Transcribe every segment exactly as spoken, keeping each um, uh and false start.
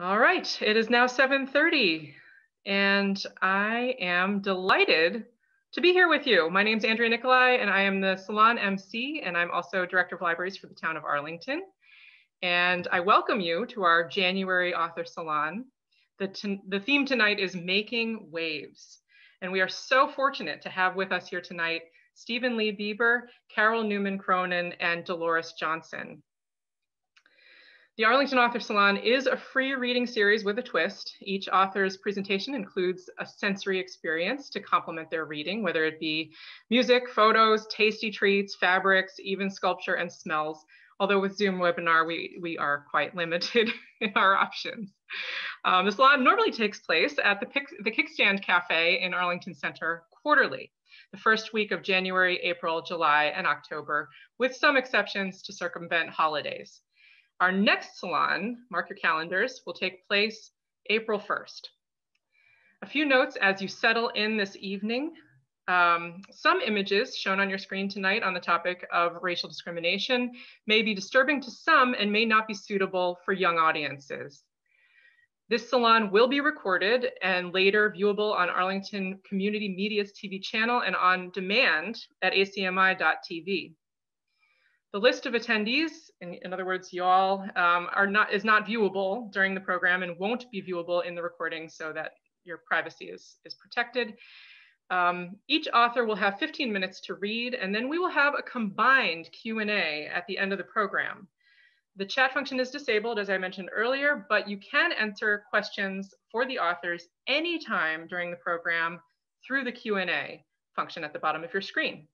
All right, it is now seven thirty and I am delighted to be here with you. My name's Andrea Nicolai and I am the Salon M C and I'm also Director of Libraries for the town of Arlington. And I welcome you to our January Author Salon. The, the theme tonight is Making Waves. And we are so fortunate to have with us here tonight, Stephen Lee Beeber, Carol Newman-Cronin, and Dolores Johnson. The Arlington Author Salon is a free reading series with a twist. Each author's presentation includes a sensory experience to complement their reading, whether it be music, photos, tasty treats, fabrics, even sculpture and smells. Although with Zoom webinar, we, we are quite limited in our options. Um, the salon normally takes place at the, Pick, the Kickstand Cafe in Arlington Center quarterly, the first week of January, April, July, and October, with some exceptions to circumvent holidays. Our next salon, mark your calendars, will take place April first. A few notes as you settle in this evening. Um, some images shown on your screen tonight on the topic of racial discrimination may be disturbing to some and may not be suitable for young audiences. This salon will be recorded and later viewable on Arlington Community Media's T V channel and on demand at A C M I dot T V. The list of attendees, in, in other words, y'all, um, are not is not viewable during the program and won't be viewable in the recording so that your privacy is, is protected. Um, each author will have fifteen minutes to read, and then we will have a combined Q and A at the end of the program. The chat function is disabled, as I mentioned earlier, but you can enter questions for the authors anytime during the program through the Q and A function at the bottom of your screen.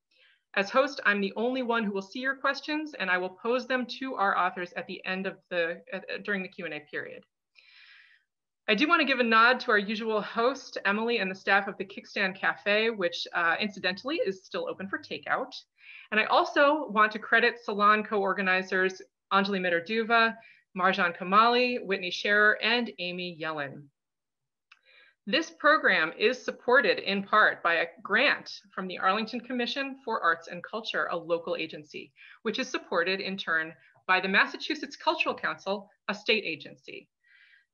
As host, I'm the only one who will see your questions, and I will pose them to our authors at the end of the, uh, during the Q and A period. I do want to give a nod to our usual host, Emily, and the staff of the Kickstand Cafe, which uh, incidentally is still open for takeout. And I also want to credit salon co-organizers Anjali Mitterduva, Marjan Kamali, Whitney Scherer, and Amy Yellen. This program is supported in part by a grant from the Arlington Commission for Arts and Culture, a local agency, which is supported in turn by the Massachusetts Cultural Council, a state agency.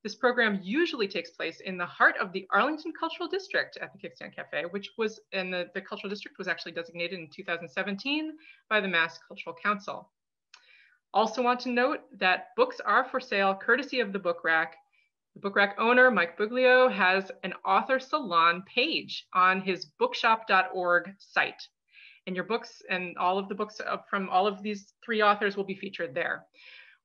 This program usually takes place in the heart of the Arlington Cultural District at the Kickstand Cafe, which was, and the, the Cultural District was actually designated in two thousand seventeen by the Mass Cultural Council. Also want to note that books are for sale courtesy of the Book Rack. The Book Rack owner, Mike Buglio, has an author salon page on his bookshop dot org site. And your books and all of the books from all of these three authors will be featured there.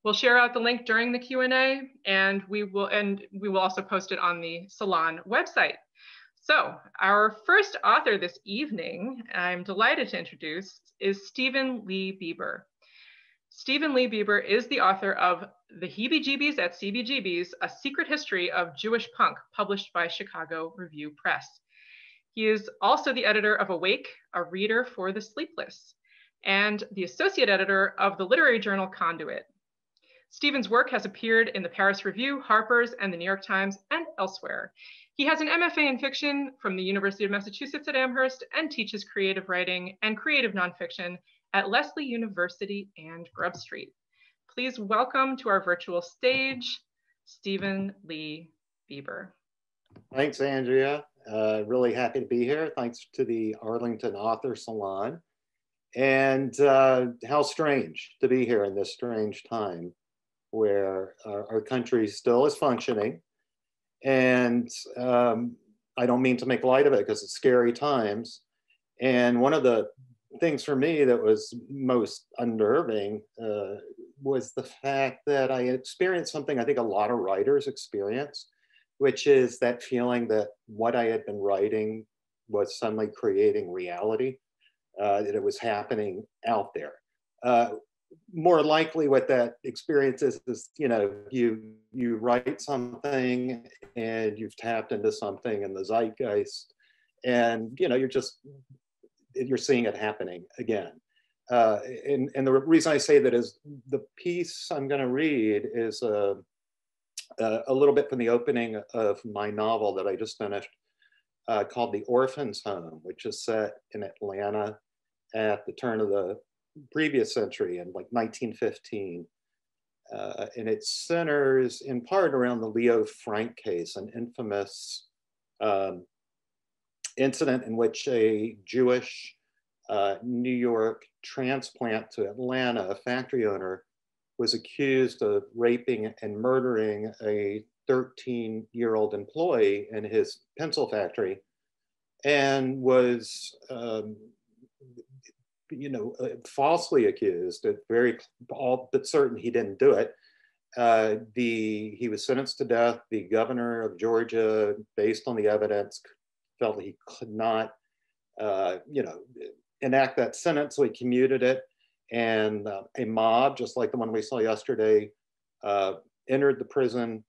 We'll share out the link during the Q and A, and we will and we will also post it on the salon website. So our first author this evening, I'm delighted to introduce, is Stephen Lee Beeber. Stephen Lee Beeber is the author of The Heebie-jeebies at C B G B's, A Secret History of Jewish Punk, published by Chicago Review Press. He is also the editor of Awake, a reader for the sleepless, and the associate editor of the literary journal Conduit. Stephen's work has appeared in the Paris Review, Harper's, and the New York Times, and elsewhere. He has an M F A in fiction from the University of Massachusetts at Amherst and teaches creative writing and creative nonfiction at Lesley University and Grub Street. Please welcome to our virtual stage, Stephen Lee Beeber. Thanks, Andrea. Uh, really happy to be here. Thanks to the Arlington Author Salon. And uh, how strange to be here in this strange time, where our, our country still is functioning. And um, I don't mean to make light of it because it's scary times. And one of the things for me that was most unnerving uh, was the fact that I experienced something I think a lot of writers experience, which is that feeling that what I had been writing was suddenly creating reality, uh, that it was happening out there. Uh, More likely what that experience is, is, you know, you you write something and you've tapped into something in the zeitgeist and, you know, you're just, you're seeing it happening again. Uh, and, and the reason I say that is the piece I'm going to read is a, a little bit from the opening of my novel that I just finished uh, called The Orphan's Home, which is set in Atlanta at the turn of the previous century in like nineteen fifteen. uh, and it centers in part around the Leo Frank case, an infamous um, incident in which a Jewish uh, New York transplant to Atlanta, a factory owner, was accused of raping and murdering a thirteen-year-old employee in his pencil factory, and was, um, you know, falsely accused. At very all but certain he didn't do it. Uh, the he was sentenced to death. The governor of Georgia, based on the evidence, felt he could not, uh, you know, enact that sentence, so he commuted it. And uh, a mob, just like the one we saw yesterday, uh, entered the prison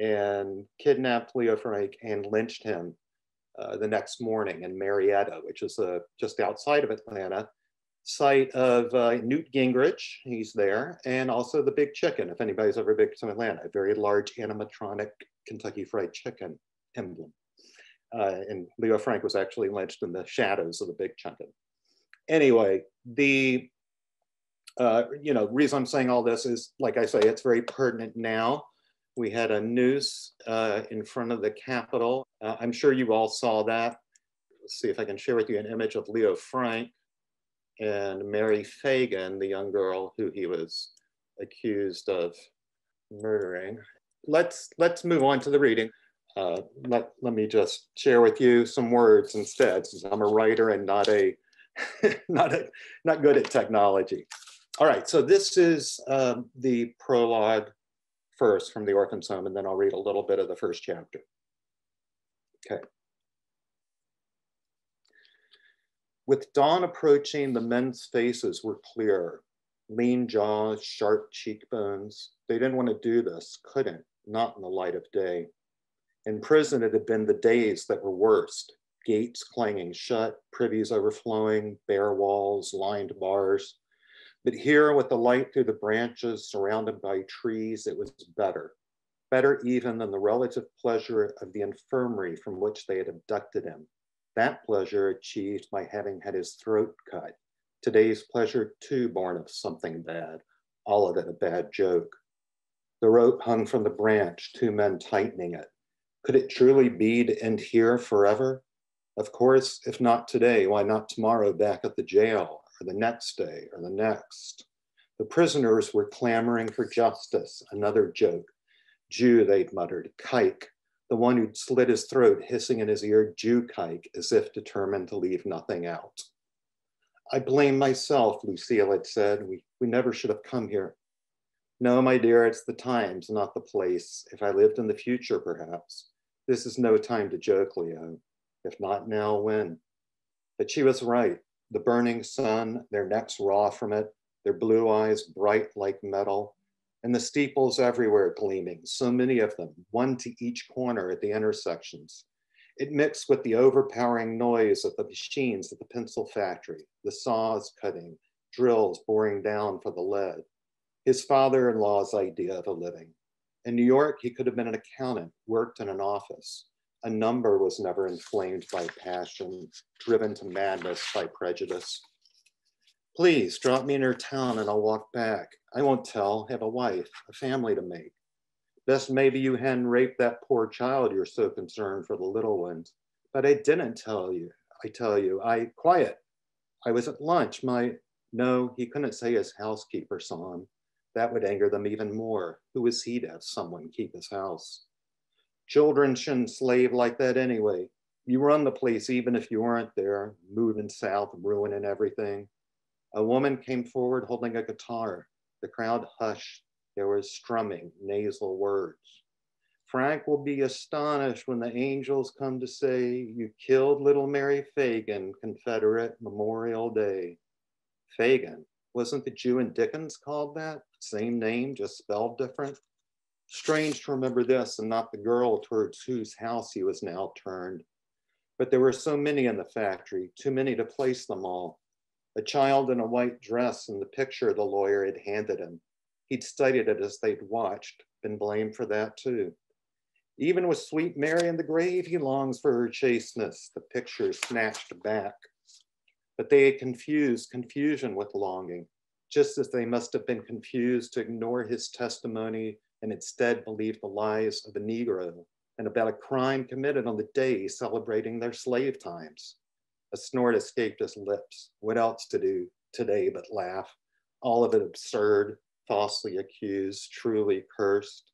and kidnapped Leo Frank and lynched him uh, the next morning in Marietta, which is uh, just outside of Atlanta, site of uh, Newt Gingrich, he's there, and also the Big Chicken, if anybody's ever been to Atlanta, a very large animatronic Kentucky Fried Chicken emblem. Uh, and Leo Frank was actually lynched in the shadows of the Big Chicken. Anyway, the Uh, you know, reason I'm saying all this is, like I say, it's very pertinent now. We had a noose uh, in front of the Capitol. Uh, I'm sure you all saw that. Let's see if I can share with you an image of Leo Frank and Mary Fagan, the young girl who he was accused of murdering. Let's, let's move on to the reading. Uh, let, let me just share with you some words instead, since I'm a writer and not a, not, a not good at technology. All right, so this is um, the prologue first from The Orphan's Home, and then I'll read a little bit of the first chapter. Okay. With dawn approaching, the men's faces were clearer. Lean jaws, sharp cheekbones. They didn't want to do this, couldn't, not in the light of day. In prison, it had been the days that were worst. Gates clanging shut, privies overflowing, bare walls, lined bars. But here, with the light through the branches, surrounded by trees, it was better. Better even than the relative pleasure of the infirmary from which they had abducted him. That pleasure achieved by having had his throat cut. Today's pleasure, too, born of something bad, all of it a bad joke. The rope hung from the branch, two men tightening it. Could it truly be to end here forever? Of course, if not today, why not tomorrow back at the jail? The next day or the next. The prisoners were clamoring for justice, another joke. Jew, they'd muttered, kike, the one who'd slit his throat, hissing in his ear, Jew kike, as if determined to leave nothing out. I blame myself, Lucille had said, we, we never should have come here. No, my dear, it's the times, not the place. If I lived in the future, perhaps. This is no time to joke, Leo. If not now, when? But she was right. The burning sun, their necks raw from it, their blue eyes bright like metal, and the steeples everywhere gleaming, so many of them, one to each corner at the intersections. It mixed with the overpowering noise of the machines at the pencil factory, the saws cutting, drills boring down for the lead, his father-in-law's idea of a living. In New York, he could have been an accountant, worked in an office. A number was never inflamed by passion, driven to madness by prejudice. Please drop me in your town and I'll walk back. I won't tell, have a wife, a family to make. Best maybe you hadn't raped that poor child you're so concerned for the little ones. But I didn't tell you, I tell you, I, quiet. I was at lunch, my, no, he couldn't say his housekeeper saw him. That would anger them even more. Who was he to have someone keep his house? Children shouldn't slave like that anyway. You run the place even if you weren't there, moving south, ruining everything. A woman came forward holding a guitar. The crowd hushed. There was strumming, nasal words. Frank will be astonished when the angels come to say, you killed little Mary Fagan, Confederate Memorial Day. Fagan, wasn't the Jew in Dickens called that? Same name, just spelled different. Strange to remember this and not the girl towards whose house he was now turned. But there were so many in the factory, too many to place them all. A child in a white dress in the picture the lawyer had handed him. He'd studied it as they'd watched, been blamed for that too. Even with sweet Mary in the grave, he longs for her chasteness, the picture snatched back. But they had confused confusion with longing. just as they must have been confused to ignore his testimony and instead believe the lies of a Negro and about a crime committed on the day celebrating their slave times. A snort escaped his lips. What else to do today but laugh? All of it absurd, falsely accused, truly cursed.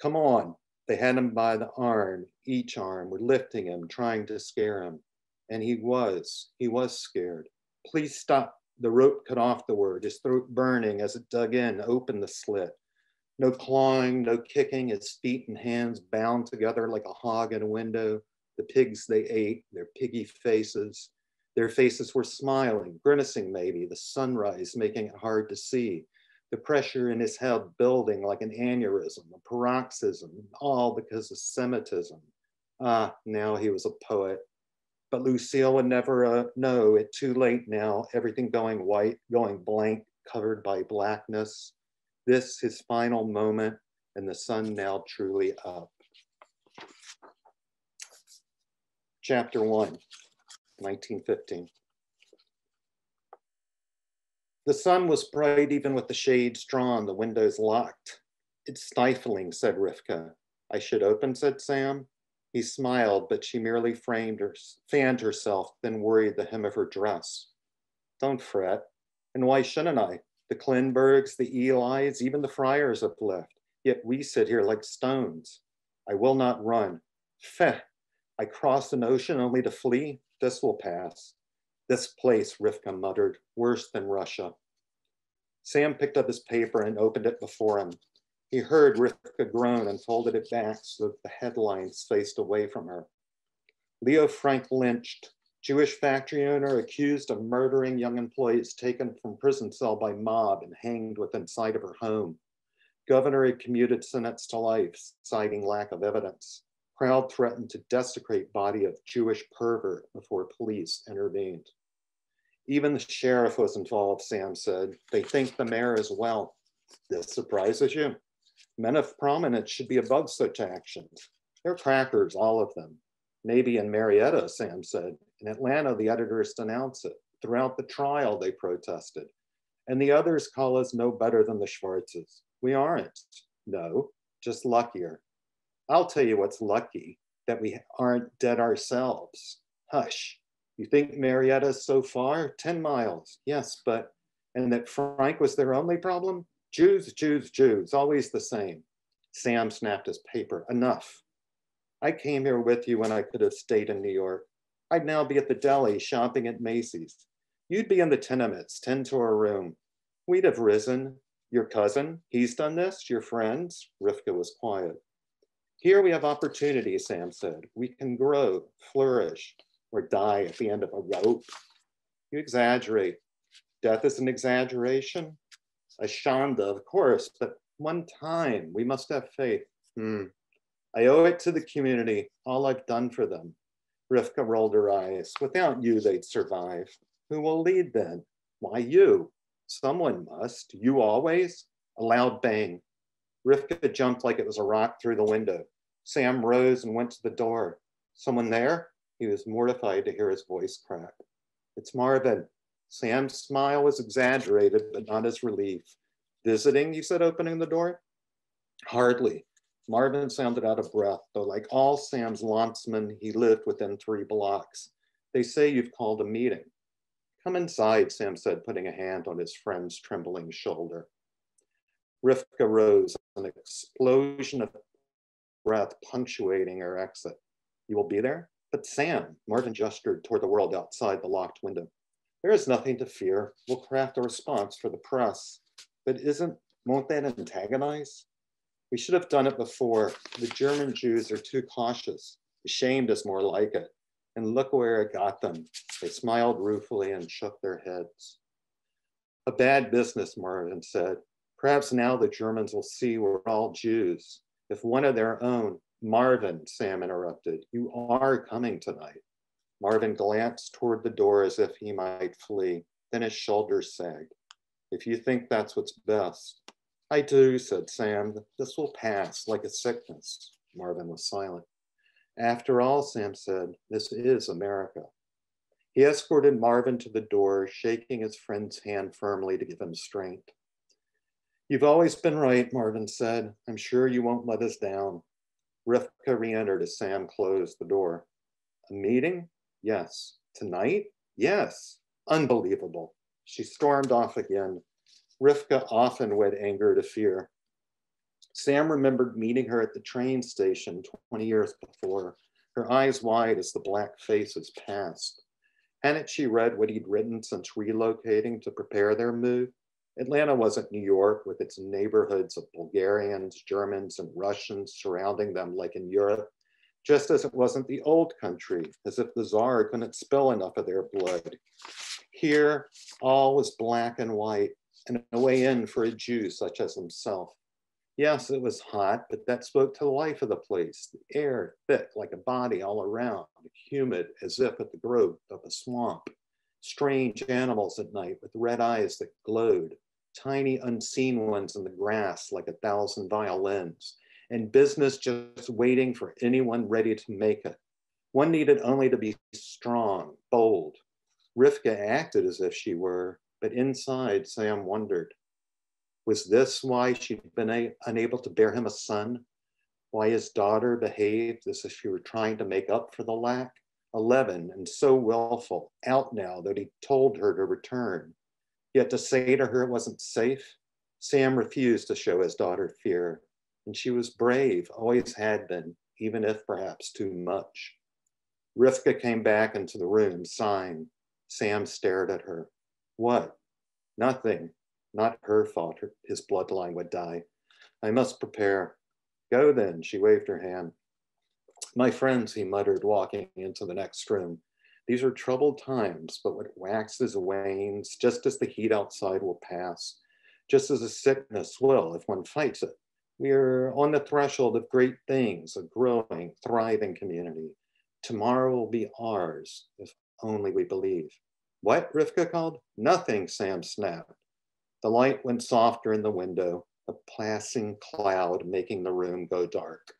Come on. They had him by the arm, each arm, were lifting him, trying to scare him. And he was, he was scared. Please stop. The rope cut off the word, his throat burning as it dug in, opened the slit. No clawing, no kicking, his feet and hands bound together like a hog in a window. The pigs they ate, their piggy faces. Their faces were smiling, grimacing maybe, the sunrise making it hard to see. The pressure in his head building like an aneurysm, a paroxysm, all because of Semitism. Ah, now he was a poet. But Lucille would never uh, know it, too late now, everything going white, going blank, covered by blackness. This, his final moment, and the sun now truly up. Chapter one, nineteen fifteen. The sun was bright even with the shades drawn, the windows locked. It's stifling, said Rivka. I should open, said Sam. He smiled, but she merely framed her, fanned herself, then worried the hem of her dress. Don't fret. And why shouldn't I? The Klinbergs, the Elis, even the Friars have left. Yet we sit here like stones. I will not run. Feh, I crossed an ocean only to flee. This will pass. This place, Rivka muttered, worse than Russia. Sam picked up his paper and opened it before him. He heard Rivka groan and folded it back so that the headlines faced away from her. Leo Frank lynched, Jewish factory owner accused of murdering young employees taken from prison cell by mob and hanged within sight of her home. Governor had commuted sentence to life, citing lack of evidence. Crowd threatened to desecrate body of Jewish pervert before police intervened. Even the sheriff was involved, Sam said. They think the mayor as well. This surprises you. Men of prominence should be above such actions. They're crackers, all of them. Maybe in Marietta, Sam said. In Atlanta, the editors denounce it. Throughout the trial, they protested. And the others call us no better than the Schwartzes. We aren't. No, just luckier. I'll tell you what's lucky, that we aren't dead ourselves. Hush. You think Marietta's so far? ten miles. Yes, but, and that Frank was their only problem? Jews, Jews, Jews, always the same. Sam snapped his paper. Enough. I came here with you when I could have stayed in New York. I'd now be at the deli shopping at Macy's. You'd be in the tenements, ten to a room. We'd have risen. Your cousin, he's done this, your friends. Rivka was quiet. Here we have opportunity, Sam said. We can grow, flourish, or die at the end of a rope. You exaggerate. Death is an exaggeration. A shanda, of course, but one time we must have faith. Hmm. I owe it to the community, all I've done for them. Rivka rolled her eyes. Without you, they'd survive. Who will lead then? Why you? Someone must. You always? A loud bang. Rivka jumped like it was a rock through the window. Sam rose and went to the door. Someone there? He was mortified to hear his voice crack. It's Marvin. Sam's smile was exaggerated, but not his relief. Visiting, you said, opening the door? Hardly. Marvin sounded out of breath, though like all Sam's lancemen, he lived within three blocks. They say you've called a meeting. Come inside, Sam said, putting a hand on his friend's trembling shoulder. Rivka rose, an explosion of breath punctuating her exit. You will be there? But Sam, Marvin gestured toward the world outside the locked window. There is nothing to fear. We'll craft a response for the press. But isn't, won't that antagonize? We should have done it before. The German Jews are too cautious. Ashamed is more like it. And look where it got them. They smiled ruefully and shook their heads. A bad business, Marvin said. Perhaps now the Germans will see we're all Jews. If one of their own, Marvin, Sam interrupted, you are coming tonight. Marvin glanced toward the door as if he might flee. Then his shoulders sagged. If you think that's what's best. I do, said Sam. This will pass like a sickness. Marvin was silent. After all, Sam said, this is America. He escorted Marvin to the door, shaking his friend's hand firmly to give him strength. "You've always been right," Marvin said. "I'm sure you won't let us down." Rivka re-entered as Sam closed the door. "A meeting? Yes. Tonight? Yes. Unbelievable." She stormed off again. Rivka often wed anger to fear. Sam remembered meeting her at the train station twenty years before, her eyes wide as the black faces passed. Hadn't she read what he'd written since relocating to prepare their move? Atlanta wasn't New York with its neighborhoods of Bulgarians, Germans, and Russians surrounding them like in Europe, just as it wasn't the old country, as if the czar couldn't spill enough of their blood. Here, all was black and white, and a way in for a Jew such as himself. Yes, it was hot, but that spoke to the life of the place, the air thick like a body all around, humid as if at the growth of a swamp, strange animals at night with red eyes that glowed, tiny unseen ones in the grass like a thousand violins, and business just waiting for anyone ready to make it. One needed only to be strong, bold. Rivka acted as if she were, but inside Sam wondered. Was this why she'd been a, unable to bear him a son? Why his daughter behaved as if she were trying to make up for the lack? Eleven and so willful, out now that he told her to return. Yet to say to her it wasn't safe, Sam refused to show his daughter fear. And she was brave, always had been, even if perhaps too much. Rivka came back into the room, sighing. Sam stared at her. What? Nothing. Not her fault, his bloodline would die. I must prepare. Go then, she waved her hand. My friends, he muttered, walking into the next room. These are troubled times, but what waxes wanes, just as the heat outside will pass, just as a sickness will if one fights it. We are on the threshold of great things, a growing, thriving community. Tomorrow will be ours, if only we believe. What? Rivka called. Nothing, Sam snapped. The light went softer in the window, a passing cloud making the room go dark.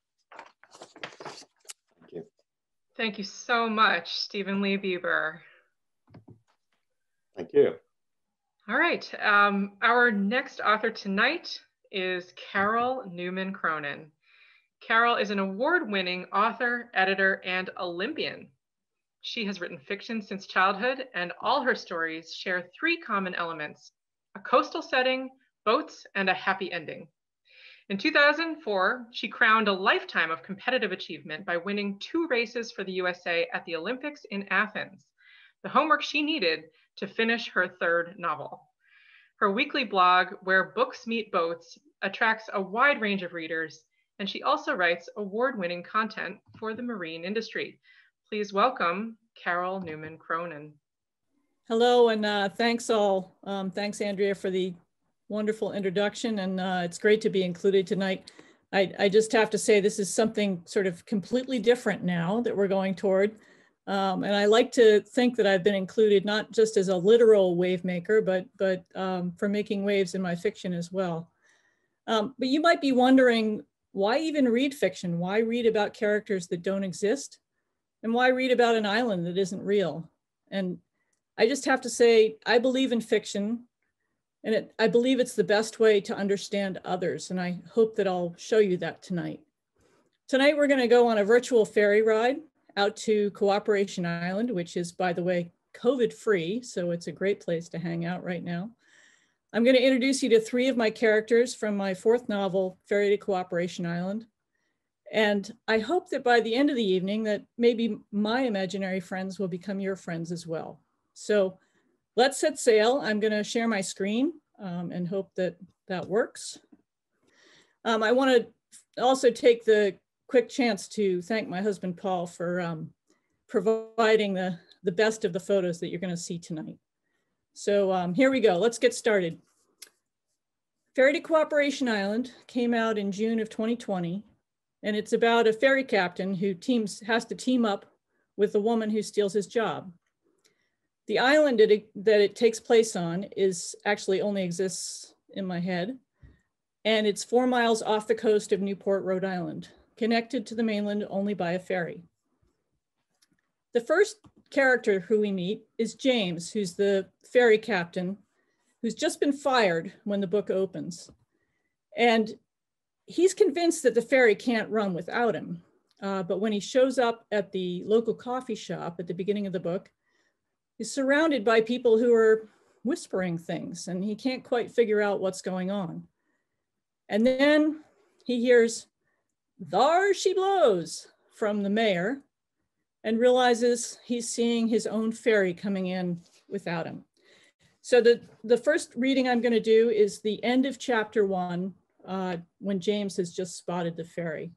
Thank you. Thank you so much, Stephen Lee Beeber. Thank you. All right, um, our next author tonight is Carol Newman-Cronin. Carol is an award-winning author, editor, and Olympian. She has written fiction since childhood, and all her stories share three common elements: a coastal setting, boats, and a happy ending. In two thousand four, she crowned a lifetime of competitive achievement by winning two races for the U S A at the Olympics in Athens, the homework she needed to finish her third novel. Her weekly blog, Where Books Meet Boats, attracts a wide range of readers, and she also writes award-winning content for the marine industry. Please welcome Carol Newman-Cronin. Hello, and uh, thanks all. Um, thanks, Andrea, for the wonderful introduction, and uh, it's great to be included tonight. I, I just have to say this is something sort of completely different now that we're going toward, um, and I like to think that I've been included not just as a literal wave maker, but, but um, for making waves in my fiction as well. Um, but you might be wondering, why even read fiction? Why read about characters that don't exist? And why read about an island that isn't real? And I just have to say, I believe in fiction, and it, I believe it's the best way to understand others, and I hope that I'll show you that tonight. Tonight, we're gonna go on a virtual ferry ride out to Cooperation Island, which is, by the way, COVID-free, so it's a great place to hang out right now. I'm gonna introduce you to three of my characters from my fourth novel, Ferry to Cooperation Island. And I hope that by the end of the evening that maybe my imaginary friends will become your friends as well. So let's set sail. I'm going to share my screen um, and hope that that works. Um, I want to also take the quick chance to thank my husband, Paul, for um, providing the, the best of the photos that you're going to see tonight. So um, here we go. Let's get started. Ferry to Cooperation Island came out in June of twenty twenty, and it's about a ferry captain who teams has to team up with the woman who steals his job. The island that it, that it takes place on is actually only exists in my head, and it's four miles off the coast of Newport, Rhode Island, connected to the mainland only by a ferry. The first character who we meet is James, who's the ferry captain, who's just been fired when the book opens. And he's convinced that the ferry can't run without him. Uh, but when he shows up at the local coffee shop at the beginning of the book, he's surrounded by people who are whispering things, and he can't quite figure out what's going on. And then he hears, "Thar she blows," from the mayor, and realizes he's seeing his own ferry coming in without him. So the, the first reading I'm gonna do is the end of chapter one, uh, when James has just spotted the ferry.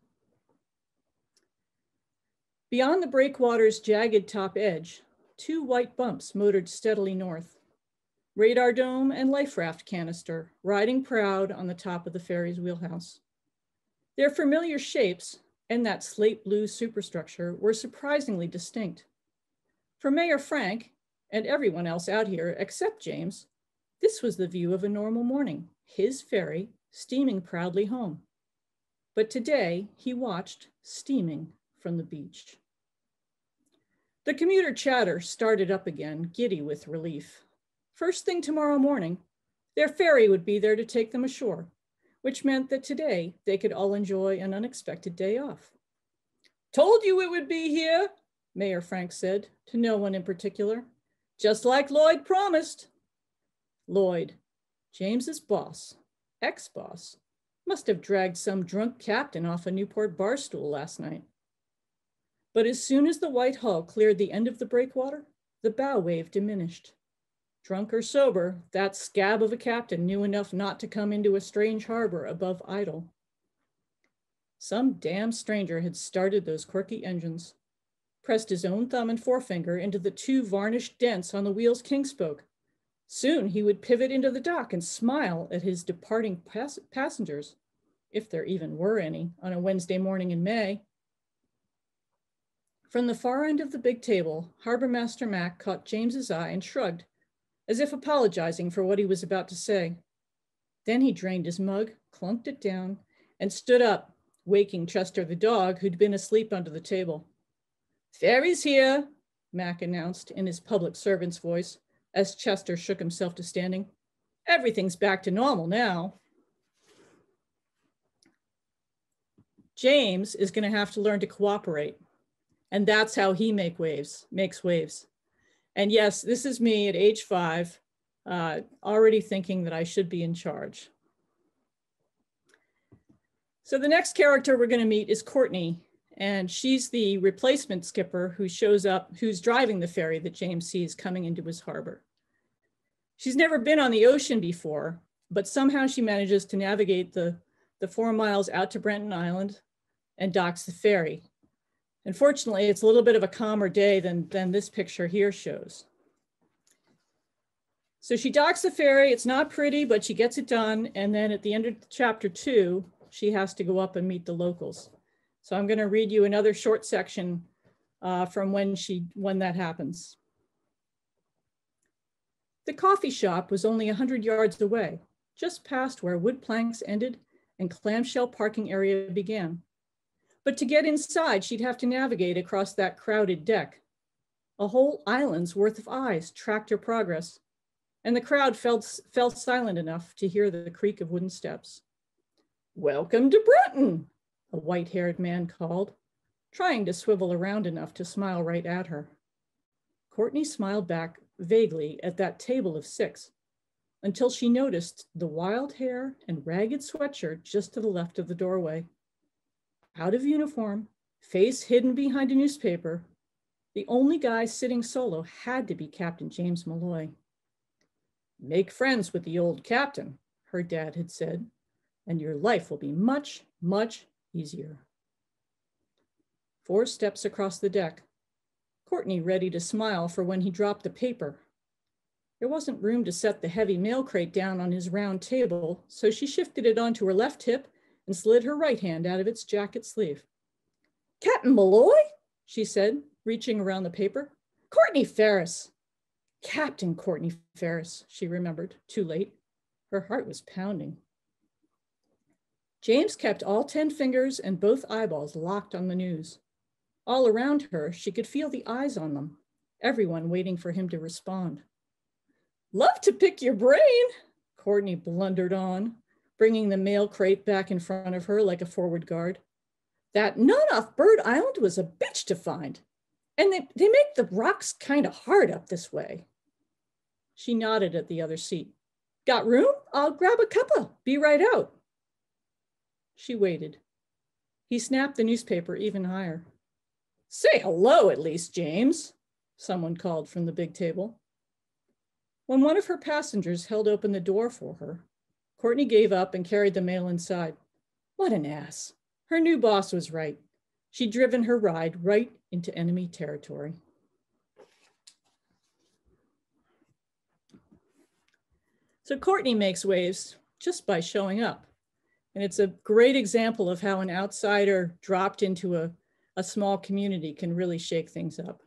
Beyond the breakwater's jagged top edge, two white bumps motored steadily north. Radar dome and life raft canister riding proud on the top of the ferry's wheelhouse. Their familiar shapes and that slate blue superstructure were surprisingly distinct. For Mayor Frank and everyone else out here except James, this was the view of a normal morning, his ferry steaming proudly home. But today he watched steaming from the beach. The commuter chatter started up again, giddy with relief. First thing tomorrow morning, their ferry would be there to take them ashore, which meant that today they could all enjoy an unexpected day off. "Told you it would be here," Mayor Frank said, to no one in particular. "Just like Lloyd promised." Lloyd, James's boss, ex-boss, must have dragged some drunk captain off a Newport bar stool last night. But as soon as the white hull cleared the end of the breakwater, the bow wave diminished. Drunk or sober, that scab of a captain knew enough not to come into a strange harbor above Idle. Some damn stranger had started those quirky engines, pressed his own thumb and forefinger into the two varnished dents on the wheel's kingspoke. Soon he would pivot into the dock and smile at his departing pass passengers, if there even were any, on a Wednesday morning in May. From the far end of the big table, Harbor Master Mac caught James's eye and shrugged, as if apologizing for what he was about to say. Then he drained his mug, clunked it down, and stood up, waking Chester the dog, who'd been asleep under the table. "Ferry's here," Mac announced in his public servant's voice, as Chester shook himself to standing. "Everything's back to normal now." James is gonna have to learn to cooperate, and that's how he make waves, makes waves. And yes, this is me at age five, uh, already thinking that I should be in charge. So the next character we're gonna meet is Courtney, and she's the replacement skipper who shows up, who's driving the ferry that James sees coming into his harbor. She's never been on the ocean before, but somehow she manages to navigate the, the four miles out to Brenton Island and docks the ferry. Unfortunately, it's a little bit of a calmer day than, than this picture here shows. So she docks the ferry. It's not pretty, but she gets it done. And then at the end of chapter two, she has to go up and meet the locals. So I'm going to read you another short section uh, from when, she, when that happens. The coffee shop was only one hundred yards away, just past where wood planks ended and clamshell parking area began. But to get inside, she'd have to navigate across that crowded deck. A whole island's worth of eyes tracked her progress, and the crowd fell, fell silent enough to hear the creak of wooden steps. "Welcome to Brenton," a white-haired man called, trying to swivel around enough to smile right at her. Courtney smiled back vaguely at that table of six, until she noticed the wild hair and ragged sweatshirt just to the left of the doorway. Out of uniform, face hidden behind a newspaper, the only guy sitting solo had to be Captain James Malloy. "Make friends with the old captain," her dad had said, "and your life will be much, much easier." Four steps across the deck, Courtney ready to smile for when he dropped the paper. There wasn't room to set the heavy mail crate down on his round table, so she shifted it onto her left hip and slid her right hand out of its jacket sleeve. "Captain Malloy," she said, reaching around the paper. "Courtney Ferris." Captain Courtney Ferris, she remembered, too late. Her heart was pounding. James kept all ten fingers and both eyeballs locked on the news. All around her, she could feel the eyes on them, everyone waiting for him to respond. "Love to pick your brain," Courtney blundered on, bringing the mail crate back in front of her like a forward guard. "That nun off Bird Island was a bitch to find. And they, they make the rocks kind of hard up this way." She nodded at the other seat. "Got room? I'll grab a cuppa. Be right out." She waited. He snapped the newspaper even higher. "Say hello at least, James," someone called from the big table. When one of her passengers held open the door for her, Courtney gave up and carried the mail inside. What an ass. Her new boss was right. She'd driven her ride right into enemy territory. So Courtney makes waves just by showing up. And it's a great example of how an outsider dropped into a, a small community can really shake things up.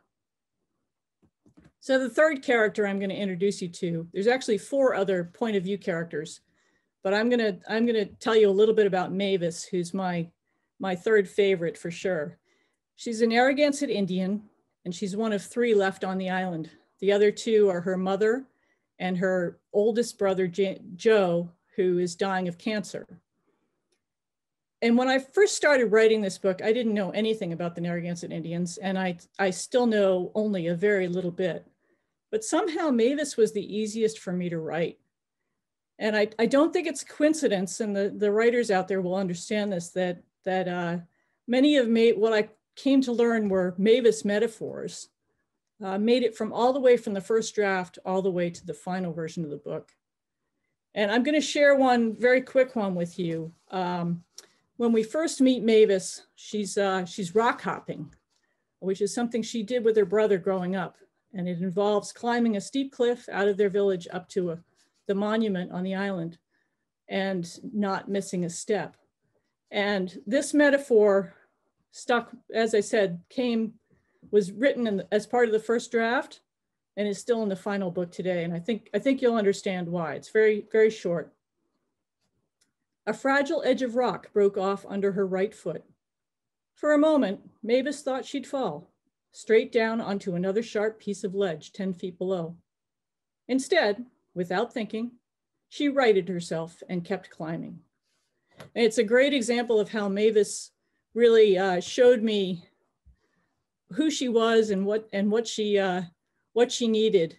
So the third character I'm going to introduce you to, there's actually four other point of view characters, but I'm going to, I'm going to tell you a little bit about Mavis, who's my, my third favorite for sure. She's a Narragansett Indian, and she's one of three left on the island. The other two are her mother and her oldest brother, J- Joe, who is dying of cancer. And when I first started writing this book, I didn't know anything about the Narragansett Indians, and I, I still know only a very little bit. But somehow Mavis was the easiest for me to write. And I, I don't think it's coincidence, and the, the writers out there will understand this, that, that uh, many of Ma- what I came to learn were Mavis metaphors, uh, made it from all the way from the first draft all the way to the final version of the book. And I'm gonna share one very quick one with you. Um, When we first meet Mavis, she's, uh, she's rock hopping, which is something she did with her brother growing up. And it involves climbing a steep cliff out of their village up to a, the monument on the island and not missing a step. And this metaphor stuck, as I said, came, was written in the, as part of the first draft and is still in the final book today. And I think, I think you'll understand why. It's very, very short. A fragile edge of rock broke off under her right foot. For a moment, Mavis thought she'd fall, straight down onto another sharp piece of ledge ten feet below. Instead, without thinking, she righted herself and kept climbing. And it's a great example of how Mavis really uh, showed me who she was and what, and what she, uh, what she needed.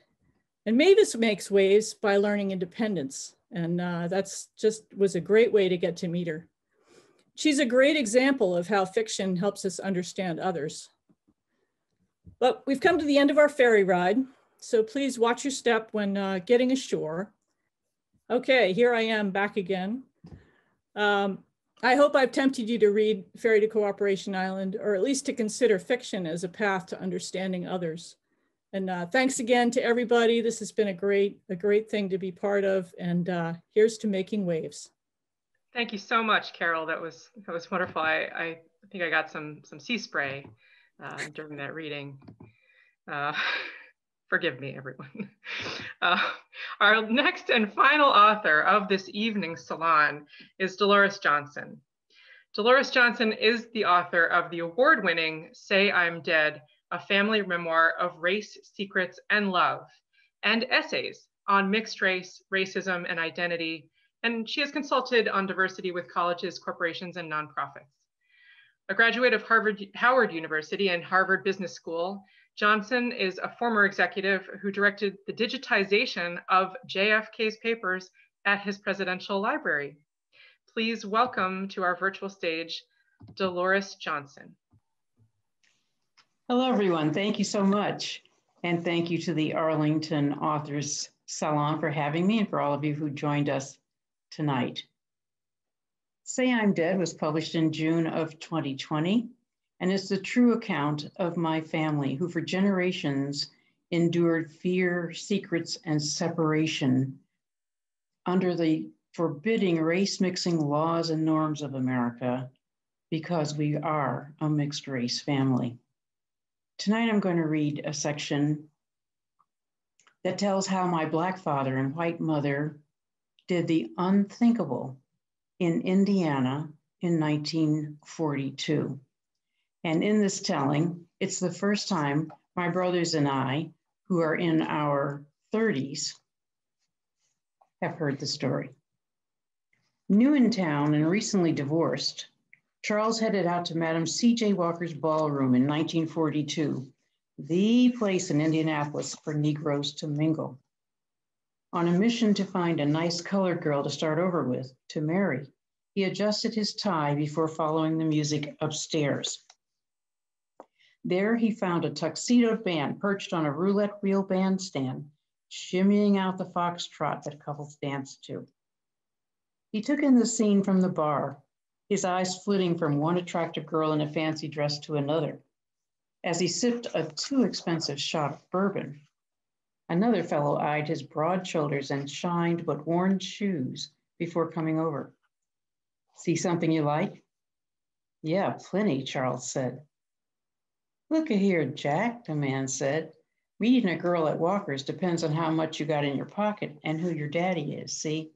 And Mavis makes waves by learning independence. And uh, that's just was a great way to get to meet her. She's a great example of how fiction helps us understand others. But we've come to the end of our ferry ride, so please watch your step when uh, getting ashore. Okay, here I am back again. Um, I hope I've tempted you to read Ferry to Cooperation Island, or at least to consider fiction as a path to understanding others. And uh, thanks again to everybody. This has been a great, a great thing to be part of. And uh, here's to making waves. Thank you so much, Carol. That was that was wonderful. I, I think I got some some sea spray uh, during that reading. Uh, forgive me, everyone. Uh, our next and final author of this evening's salon is Dolores Johnson. Dolores Johnson is the author of the award-winning Say I'm Dead, a family memoir of race, secrets, and love, and essays on mixed race, racism, and identity. And she has consulted on diversity with colleges, corporations, and nonprofits. A graduate of Harvard, Howard University and Harvard Business School, Johnson is a former executive who directed the digitization of J F K's papers at his presidential library. Please welcome to our virtual stage, Dolores Johnson. Hello, everyone. Thank you so much. And thank you to the Arlington Authors Salon for having me and for all of you who joined us tonight. Say I'm Dead was published in June of twenty twenty, and it's the true account of my family who for generations endured fear, secrets, and separation under the forbidding race-mixing laws and norms of America because we are a mixed-race family. Tonight, I'm going to read a section that tells how my Black father and white mother did the unthinkable in Indiana in nineteen forty-two. And in this telling, it's the first time my brothers and I, who are in our thirties, have heard the story. New in town and recently divorced, Charles headed out to Madame C J Walker's ballroom in nineteen forty-two, the place in Indianapolis for Negroes to mingle, on a mission to find a nice colored girl to start over with, to marry. He adjusted his tie before following the music upstairs. There he found a tuxedoed band perched on a roulette wheel bandstand, shimmying out the foxtrot that couples dance to. He took in the scene from the bar, his eyes flitting from one attractive girl in a fancy dress to another. As he sipped a too expensive shot of bourbon, another fellow eyed his broad shoulders and shined but worn shoes before coming over. "See something you like?" "Yeah, plenty," Charles said. "Look-a here, Jack," the man said. "Meeting a girl at Walker's depends on how much you got in your pocket and who your daddy is, see?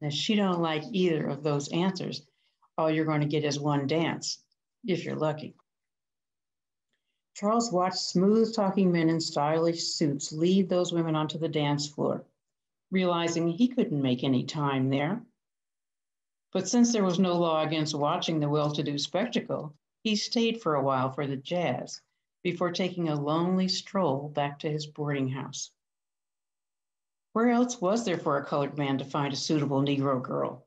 And if she don't like either of those answers, all you're going to get is one dance, if you're lucky." Charles watched smooth-talking men in stylish suits lead those women onto the dance floor, realizing he couldn't make any time there. But since there was no law against watching the well-to-do spectacle, he stayed for a while for the jazz before taking a lonely stroll back to his boarding house. Where else was there for a colored man to find a suitable Negro girl,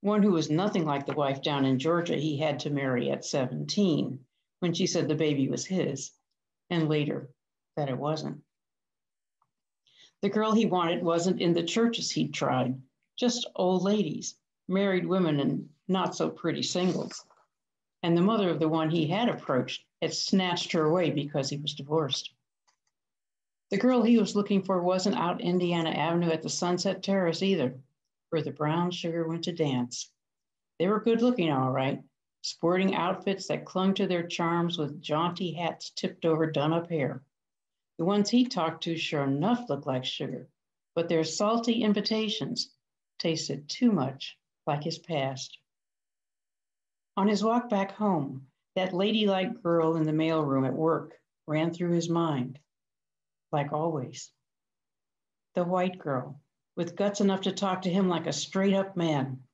one who was nothing like the wife down in Georgia he had to marry at seventeen? When she said the baby was his, and later that it wasn't. The girl he wanted wasn't in the churches he'd tried, just old ladies, married women and not so pretty singles. And the mother of the one he had approached had snatched her away because he was divorced. The girl he was looking for wasn't out Indiana Avenue at the Sunset Terrace either, where the brown sugar went to dance. They were good looking, all right, sporting outfits that clung to their charms with jaunty hats tipped over done-up hair. The ones he talked to sure enough looked like sugar, but their salty invitations tasted too much like his past. On his walk back home, that ladylike girl in the mailroom at work ran through his mind, like always. The white girl, with guts enough to talk to him like a straight-up man.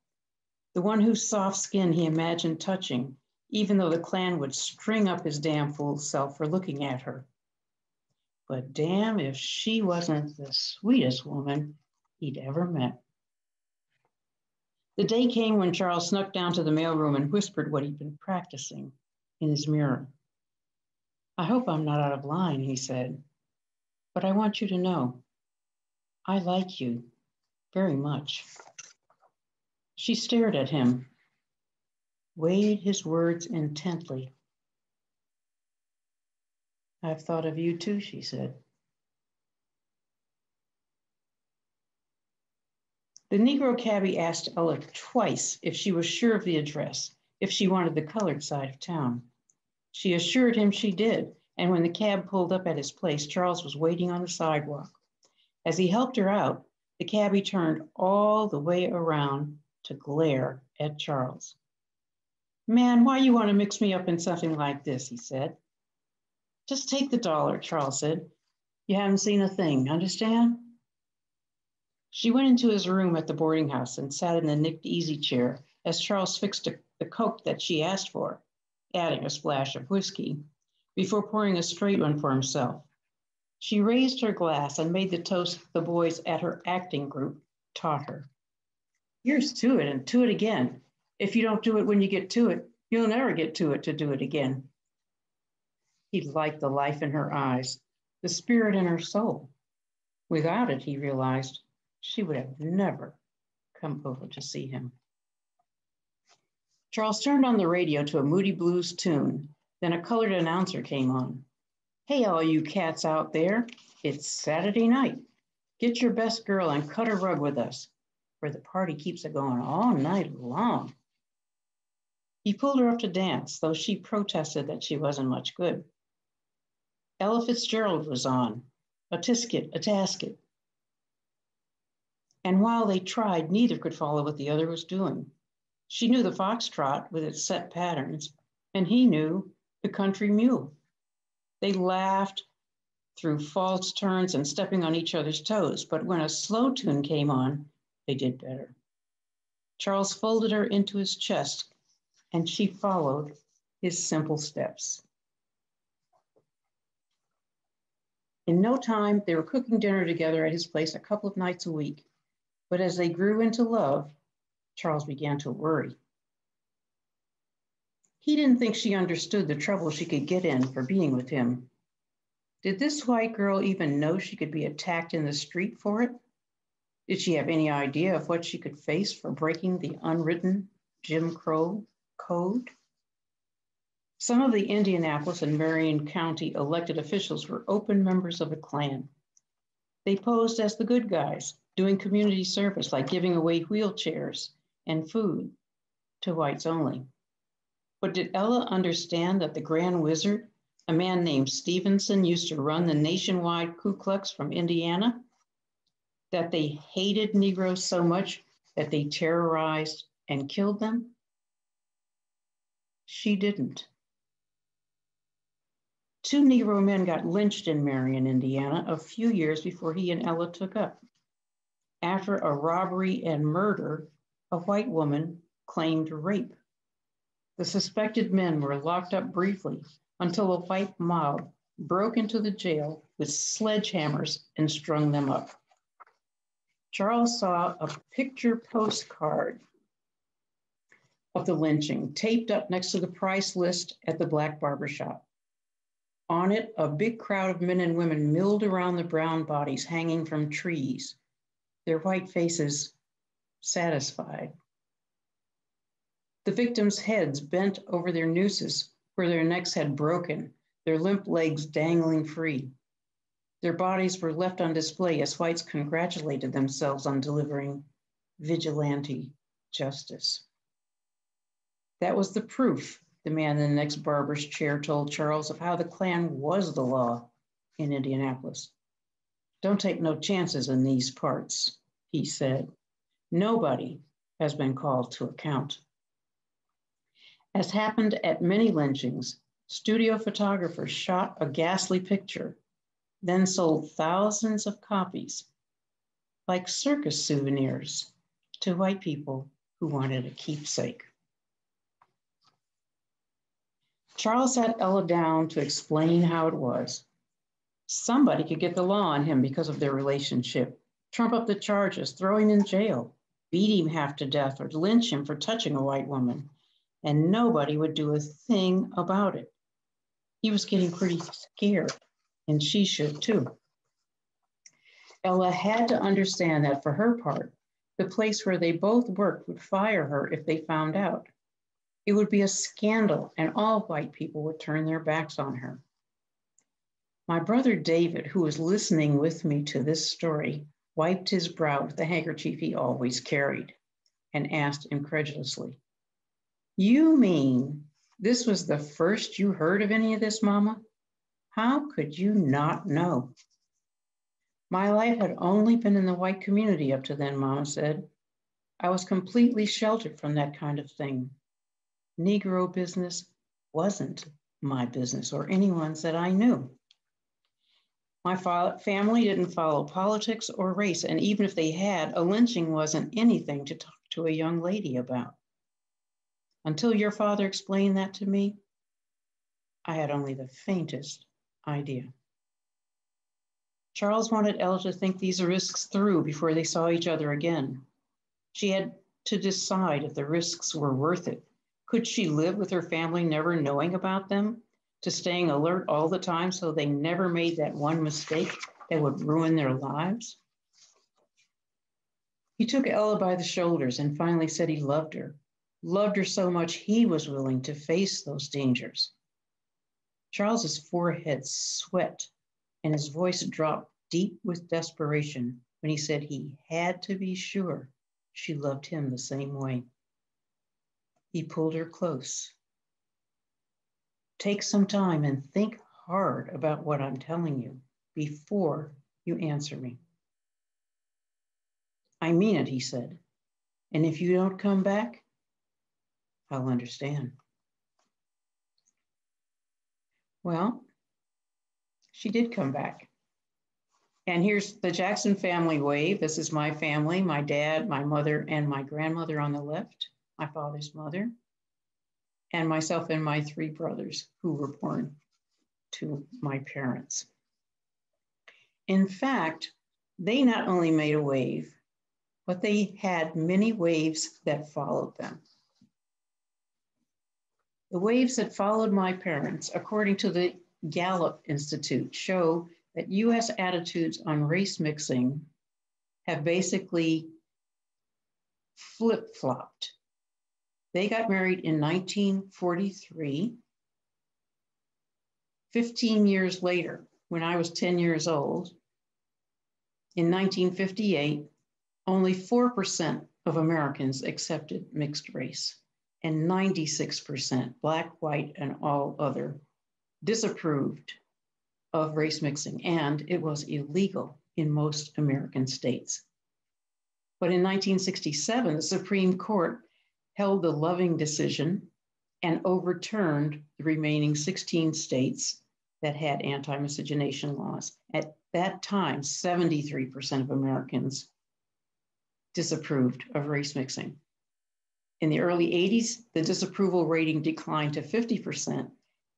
The one whose soft skin he imagined touching, even though the Klan would string up his damn fool self for looking at her. But damn if she wasn't the sweetest woman he'd ever met. The day came when Charles snuck down to the mailroom and whispered what he'd been practicing in his mirror. "I hope I'm not out of line," he said, "but I want you to know I like you very much." She stared at him, weighed his words intently. "I've thought of you too," she said. The Negro cabbie asked Ella twice if she was sure of the address, if she wanted the colored side of town. She assured him she did, and when the cab pulled up at his place, Charles was waiting on the sidewalk. As he helped her out, the cabbie turned all the way around to glare at Charles. "Man, why you want to mix me up in something like this?" he said. "Just take the dollar," Charles said. "You haven't seen a thing, understand?" She went into his room at the boarding house and sat in the nicked easy chair as Charles fixed a, the Coke that she asked for, adding a splash of whiskey, before pouring a straight one for himself. She raised her glass and made the toast the boys at her acting group taught her. "Here's to it and to it again. If you don't do it when you get to it, you'll never get to it to do it again." He liked the life in her eyes, the spirit in her soul. Without it, he realized, she would have never come over to see him. Charles turned on the radio to a Moody Blues tune. Then a colored announcer came on. "Hey, all you cats out there, it's Saturday night. Get your best girl and cut a rug with us, where the party keeps it going all night long." He pulled her up to dance, though she protested that she wasn't much good. Ella Fitzgerald was on, a tisket, a tasket. And while they tried, neither could follow what the other was doing. She knew the foxtrot with its set patterns, and he knew the country mule. They laughed, through false turns and stepping on each other's toes, but when a slow tune came on, they did better. Charles folded her into his chest, and she followed his simple steps. In no time, they were cooking dinner together at his place a couple of nights a week, but as they grew into love, Charles began to worry. He didn't think she understood the trouble she could get in for being with him. Did this white girl even know she could be attacked in the street for it? Did she have any idea of what she could face for breaking the unwritten Jim Crow code? Some of the Indianapolis and Marion County elected officials were open members of the Klan. They posed as the good guys, doing community service like giving away wheelchairs and food to whites only. But did Ella understand that the Grand Wizard, a man named Stevenson, used to run the nationwide Ku Klux from Indiana? That they hated Negroes so much that they terrorized and killed them? She didn't. Two Negro men got lynched in Marion, Indiana, a few years before he and Ella took up, after a robbery and murder, a white woman claimed rape. The suspected men were locked up briefly until a white mob broke into the jail with sledgehammers and strung them up. Charles saw a picture postcard of the lynching taped up next to the price list at the black barbershop. On it, a big crowd of men and women milled around the brown bodies hanging from trees, their white faces satisfied. The victims' heads bent over their nooses where their necks had broken, their limp legs dangling free. Their bodies were left on display as whites congratulated themselves on delivering vigilante justice. That was the proof, the man in the next barber's chair told Charles, of how the Klan was the law in Indianapolis. Don't take no chances in these parts, he said. Nobody has been called to account. As happened at many lynchings, studio photographers shot a ghastly picture, then sold thousands of copies, like circus souvenirs, to white people who wanted a keepsake. Charles sat Ella down to explain how it was. Somebody could get the law on him because of their relationship, trump up the charges, throw him in jail, beat him half to death, or lynch him for touching a white woman, and nobody would do a thing about it. He was getting pretty scared, and she should too. Ella had to understand that for her part, the place where they both worked would fire her if they found out. It would be a scandal, and all white people would turn their backs on her. My brother David, who was listening with me to this story, wiped his brow with the handkerchief he always carried and asked incredulously, "You mean this was the first you heard of any of this, Mama? How could you not know?" "My life had only been in the white community up to then," Mama said. "I was completely sheltered from that kind of thing. Negro business wasn't my business or anyone's that I knew. My fa- family didn't follow politics or race, and even if they had, a lynching wasn't anything to talk to a young lady about. Until your father explained that to me, I had only the faintest idea." Charles wanted Ella to think these risks through before they saw each other again. She had to decide if the risks were worth it. Could she live with her family never knowing about them, to staying alert all the time so they never made that one mistake that would ruin their lives? He took Ella by the shoulders and finally said he loved her, loved her so much he was willing to face those dangers. Charles's forehead sweat and his voice dropped deep with desperation when he said he had to be sure she loved him the same way. He pulled her close. "Take some time and think hard about what I'm telling you before you answer me." "I mean it," he said. "And if you don't come back, I'll understand." Well, she did come back. And here's the Jackson family wave. This is my family, my dad, my mother, and my grandmother on the left, my father's mother, and myself and my three brothers who were born to my parents. In fact, they not only made a wave, but they had many waves that followed them. The waves that followed my parents, according to the Gallup Institute, show that U S attitudes on race mixing have basically flip-flopped. They got married in nineteen forty-three. fifteen years later, when I was ten years old, in nineteen fifty-eight, only four percent of Americans accepted mixed race, and ninety-six percent, black, white, and all other, disapproved of race mixing, and it was illegal in most American states. But in nineteen sixty-seven, the Supreme Court held the Loving decision and overturned the remaining sixteen states that had anti-miscegenation laws. At that time, seventy-three percent of Americans disapproved of race mixing. In the early eighties, the disapproval rating declined to fifty percent,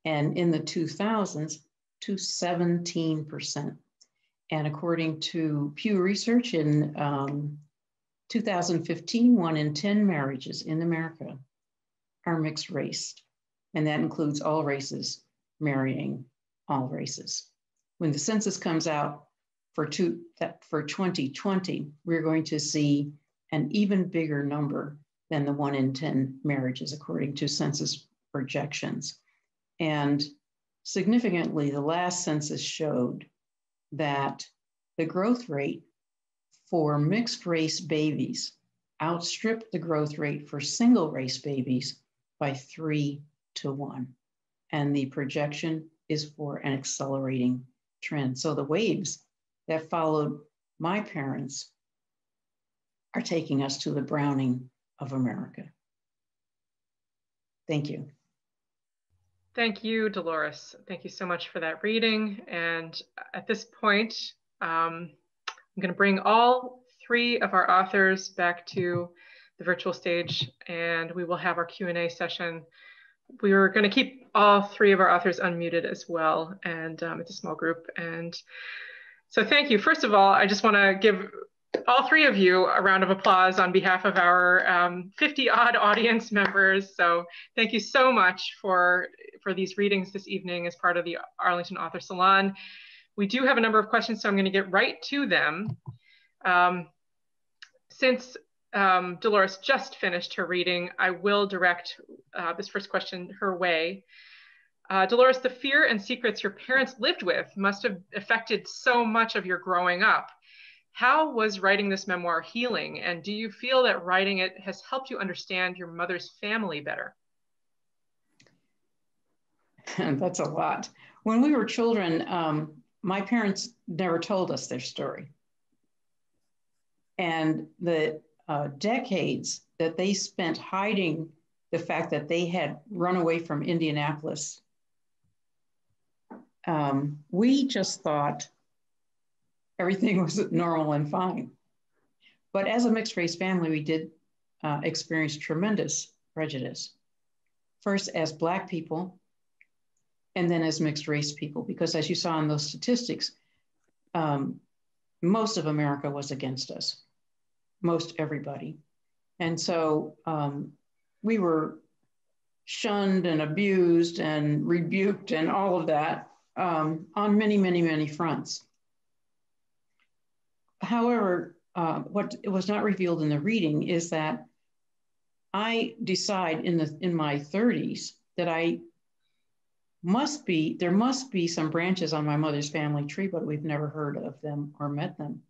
and in the two thousands to seventeen percent. And according to Pew Research, in um, two thousand fifteen, one in ten marriages in America are mixed race, and that includes all races marrying all races. When the census comes out for, two, that for twenty twenty, we're going to see an even bigger number than the one in ten marriages, according to census projections. And significantly, the last census showed that the growth rate for mixed race babies outstripped the growth rate for single race babies by three to one. And the projection is for an accelerating trend. So the waves that followed my parents are taking us to the Browning of America. Thank you. Thank you, Dolores. Thank you so much for that reading. And at this point, um, I'm gonna bring all three of our authors back to the virtual stage, and we will have our Q and A session. We were gonna keep all three of our authors unmuted as well, and um, it's a small group. And so thank you. First of all, I just wanna give all three of you a round of applause on behalf of our um, fifty odd audience members. So thank you so much for, for these readings this evening as part of the Arlington Author Salon. We do have a number of questions, so I'm gonna get right to them. Um, since um, Dolores just finished her reading, I will direct uh, this first question her way. Uh, Dolores, the fear and secrets your parents lived with must have affected so much of your growing up. How was writing this memoir healing, and do you feel that writing it has helped you understand your mother's family better? That's a lot. When we were children, um, my parents never told us their story. And the uh, decades that they spent hiding the fact that they had run away from Indianapolis, um, we just thought everything was normal and fine. But as a mixed race family, we did uh, experience tremendous prejudice. First as Black people, and then as mixed race people, because as you saw in those statistics, um, most of America was against us, most everybody. And so um, we were shunned and abused and rebuked and all of that um, on many, many, many fronts. However, uh, what was not revealed in the reading is that I decide in the in my thirties that I must be, there must be some branches on my mother's family tree, but we've never heard of them or met them.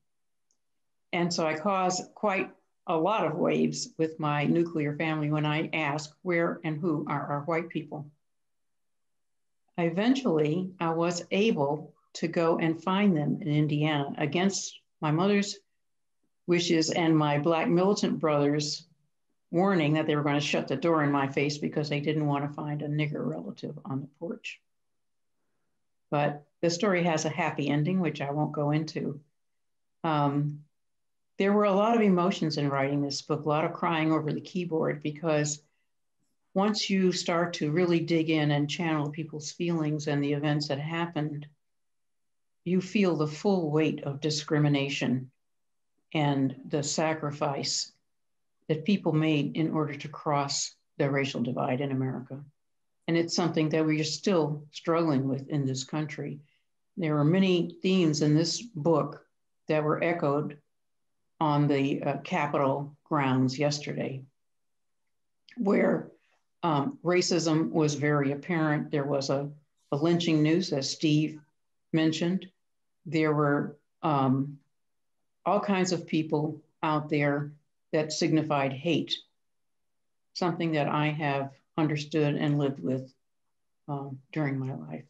And so I caused quite a lot of waves with my nuclear family when I asked where and who are our white people. Eventually, I was able to go and find them in Indiana against my mother's wishes and my Black militant brothers' warning that they were going to shut the door in my face because they didn't want to find a nigger relative on the porch. but the story has a happy ending, which I won't go into. Um, there were a lot of emotions in writing this book, a lot of crying over the keyboard, because once you start to really dig in and channel people's feelings and the events that happened, you feel the full weight of discrimination and the sacrifice that people made in order to cross the racial divide in America. And it's something that we are still struggling with in this country. There are many themes in this book that were echoed on the uh, Capitol grounds yesterday, where um, racism was very apparent. There was a, a lynching news, as Steve mentioned. There were um, all kinds of people out there that signified hate, something that I have understood and lived with um, during my life.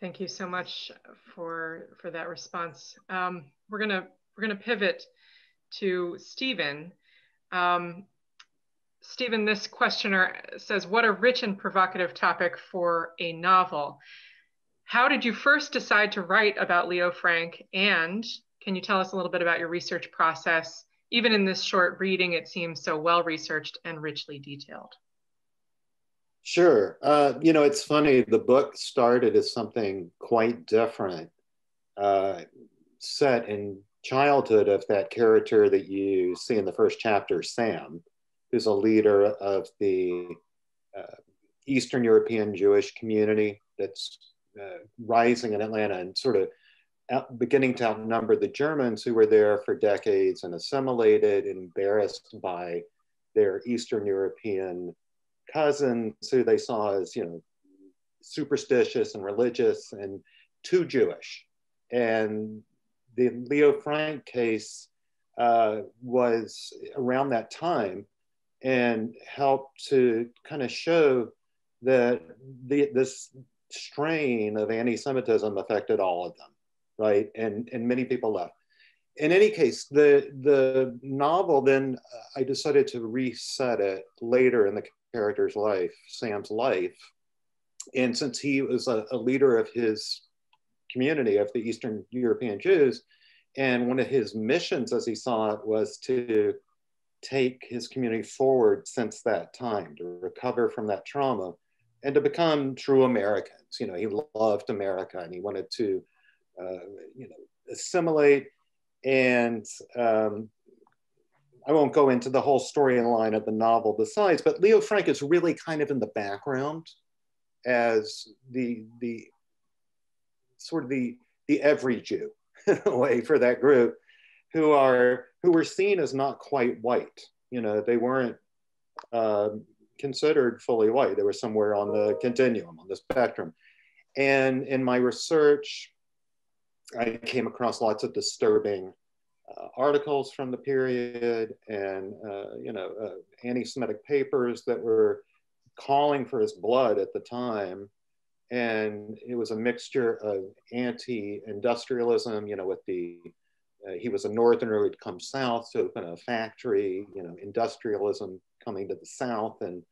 Thank you so much for, for that response. Um, we're gonna, we're gonna pivot to Stephen. Um, Stephen, this questioner says, what a rich and provocative topic for a novel. How did you first decide to write about Leo Frank? And can you tell us a little bit about your research process? Even in this short reading, it seems so well-researched and richly detailed. Sure. Uh, you know, it's funny, the book started as something quite different, uh, set in childhood of that character that you see in the first chapter, Sam, who's a leader of the uh, Eastern European Jewish community that's uh, rising in Atlanta and sort of out, beginning to outnumber the Germans who were there for decades and assimilated, embarrassed by their Eastern European cousins who they saw as, you know, superstitious and religious and too Jewish. And the Leo Frank case uh, was around that time and helped to kind of show that the, this strain of anti-Semitism affected all of them. Right, and and many people left. In any case, the the novel then uh, I decided to reset it later in the character's life, Sam's life, and since he was a, a leader of his community of the Eastern European Jews, and one of his missions, as he saw it, was to take his community forward since that time, to recover from that trauma, and to become true Americans. You know, he loved America, and he wanted to. Uh, you know, assimilate, and um, I won't go into the whole storyline of the novel besides, but Leo Frank is really kind of in the background as the, the sort of the, the every Jew in a way for that group who are, who were seen as not quite white. You know, they weren't uh, considered fully white. They were somewhere on the continuum, on the spectrum. And in my research, I came across lots of disturbing uh, articles from the period and, uh, you know, uh, anti-Semitic papers that were calling for his blood at the time. And it was a mixture of anti-industrialism, you know, with the, uh, he was a northerner who'd come south to open a factory, you know, industrialism coming to the south and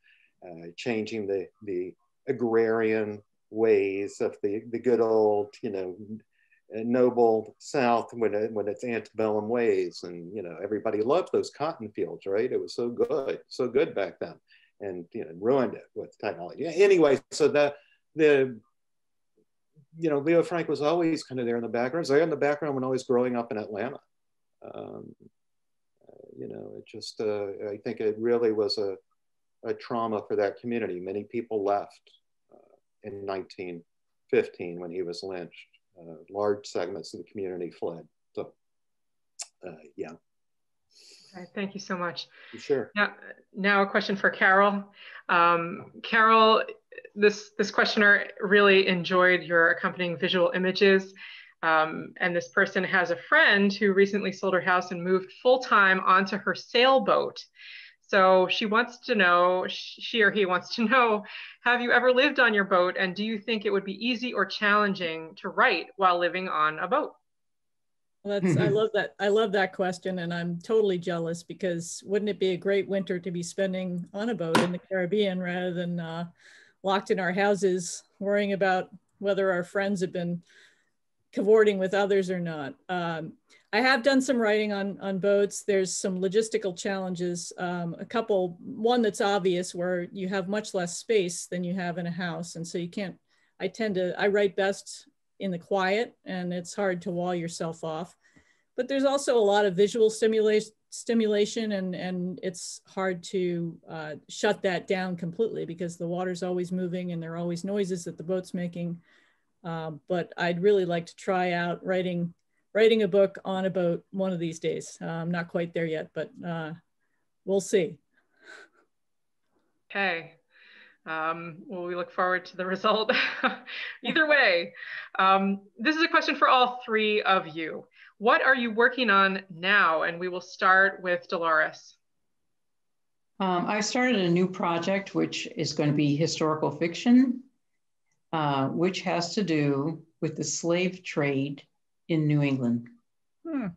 uh, changing the, the agrarian ways of the, the good old, you know, noble South when, it, when it's antebellum ways, and you know everybody loved those cotton fields, right? It was so good, so good back then, and you know ruined it with technology. Anyway, so the the you know Leo Frank was always kind of there in the background. He was there in the background when I was growing up in Atlanta. Um, you know, it just uh, I think it really was a a trauma for that community. Many people left uh, in nineteen fifteen when he was lynched. Uh, large segments of the community fled. So, uh, yeah. Okay, thank you so much. Sure. Now, now a question for Carol. Um, Carol, this, this questioner really enjoyed your accompanying visual images. Um, and this person has a friend who recently sold her house and moved full-time onto her sailboat. So she wants to know, she or he wants to know, have you ever lived on your boat, and do you think it would be easy or challenging to write while living on a boat? Well, that's, I love that. I love that question, and I'm totally jealous, because wouldn't it be a great winter to be spending on a boat in the Caribbean rather than uh, locked in our houses worrying about whether our friends have been cavorting with others or not. Um, I have done some writing on, on boats. There's some logistical challenges, um, a couple, one that's obvious where you have much less space than you have in a house. And so you can't, I tend to, I write best in the quiet and it's hard to wall yourself off. But there's also a lot of visual stimulation stimulation and, and it's hard to uh, shut that down completely because the water's always moving and there are always noises that the boat's making. Um, but I'd really like to try out writing writing a book on a boat one of these days. Uh, I'm not quite there yet, but uh, we'll see. Okay. Um, well, we look forward to the result. Either way, um, this is a question for all three of you. What are you working on now? And we will start with Dolores. Um, I started a new project, which is going to be historical fiction, uh, which has to do with the slave trade in New England. Hmm.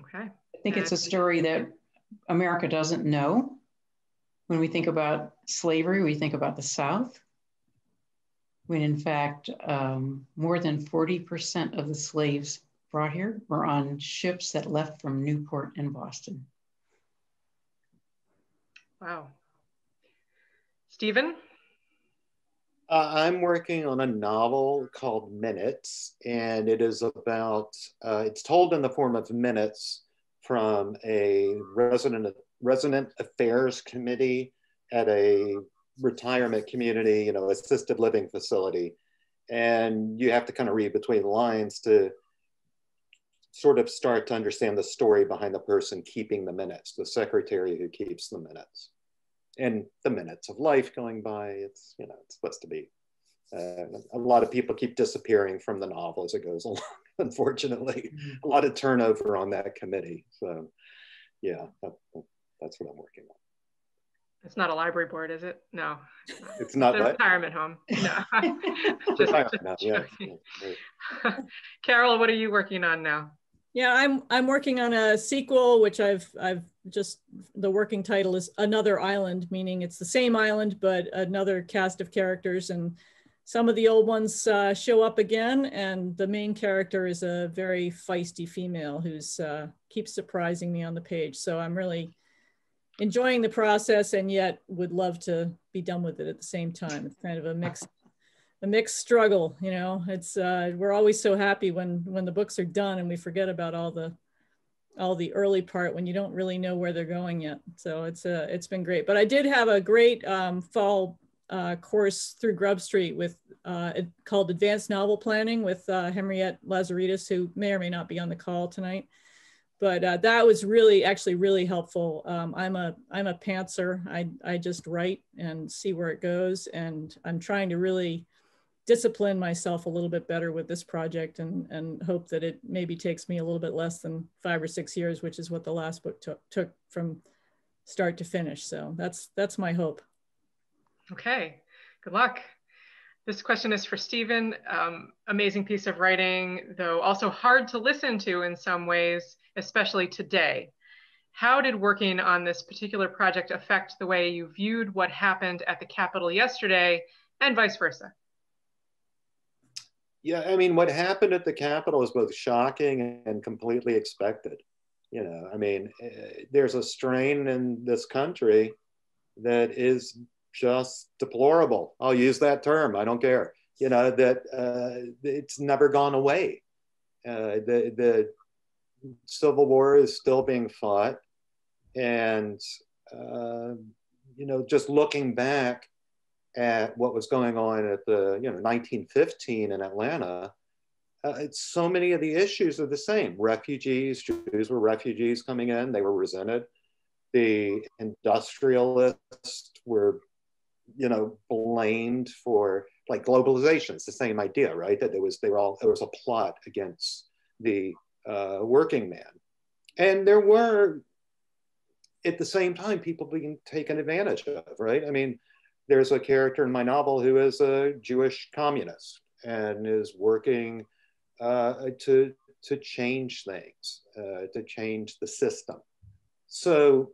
Okay. I think it's a story that America doesn't know. When we think about slavery, we think about the South, when in fact, um, more than forty percent of the slaves brought here were on ships that left from Newport and Boston. Wow. Stephen? Uh, I'm working on a novel called Minutes, and it is about, uh, it's told in the form of minutes from a resident of Resident Affairs Committee at a retirement community, you know, assisted living facility. And you have to kind of read between the lines to sort of start to understand the story behind the person keeping the minutes, the secretary who keeps the minutes. And the minutes of life going by, it's, you know, it's supposed to be. Uh, a lot of people keep disappearing from the novel as it goes along, unfortunately. A lot of turnover on that committee, so yeah. That, that, That's what I'm working on. It's not a library board, is it? No. It's not a retirement home. No. just, just yeah. Carol, what are you working on now? Yeah, I'm I'm working on a sequel, which I've I've just the working title is Another Island, meaning it's the same island but another cast of characters, and some of the old ones uh, show up again. And the main character is a very feisty female who's uh, keeps surprising me on the page. So I'm really enjoying the process, and yet would love to be done with it at the same time. It's kind of a mixed, a mixed struggle, you know. It's uh, we're always so happy when when the books are done, and we forget about all the, all the early part when you don't really know where they're going yet. So it's uh, it's been great. But I did have a great um, fall uh, course through Grub Street with uh, it, called Advanced Novel Planning with uh, Henriette Lazaridis, who may or may not be on the call tonight. But uh, that was really, actually really helpful. Um, I'm a, I'm a pantser. I, I just write and see where it goes. And I'm trying to really discipline myself a little bit better with this project, and, and hope that it maybe takes me a little bit less than five or six years, which is what the last book took, took from start to finish. So that's, that's my hope. Okay, good luck. This question is for Stephen. Um, amazing piece of writing, though also hard to listen to in some ways, especially today. How did working on this particular project affect the way you viewed what happened at the Capitol yesterday and vice versa? Yeah, I mean, what happened at the Capitol is both shocking and completely expected. You know, I mean, there's a strain in this country that is just deplorable. I'll use that term, I don't care. You know, that uh, it's never gone away. Uh, the, the, Civil War is still being fought, and uh, you know, just looking back at what was going on at the, you know, nineteen fifteen in Atlanta, uh, it's so many of the issues are the same. Refugees, Jews were refugees coming in; they were resented. The industrialists were, you know, blamed for like globalization. It's the same idea, right? That there was they were all there was a plot against the Uh, working man. And there were, at the same time, people being taken advantage of, right? I mean, there's a character in my novel who is a Jewish communist and is working uh, to, to change things, uh, to change the system. So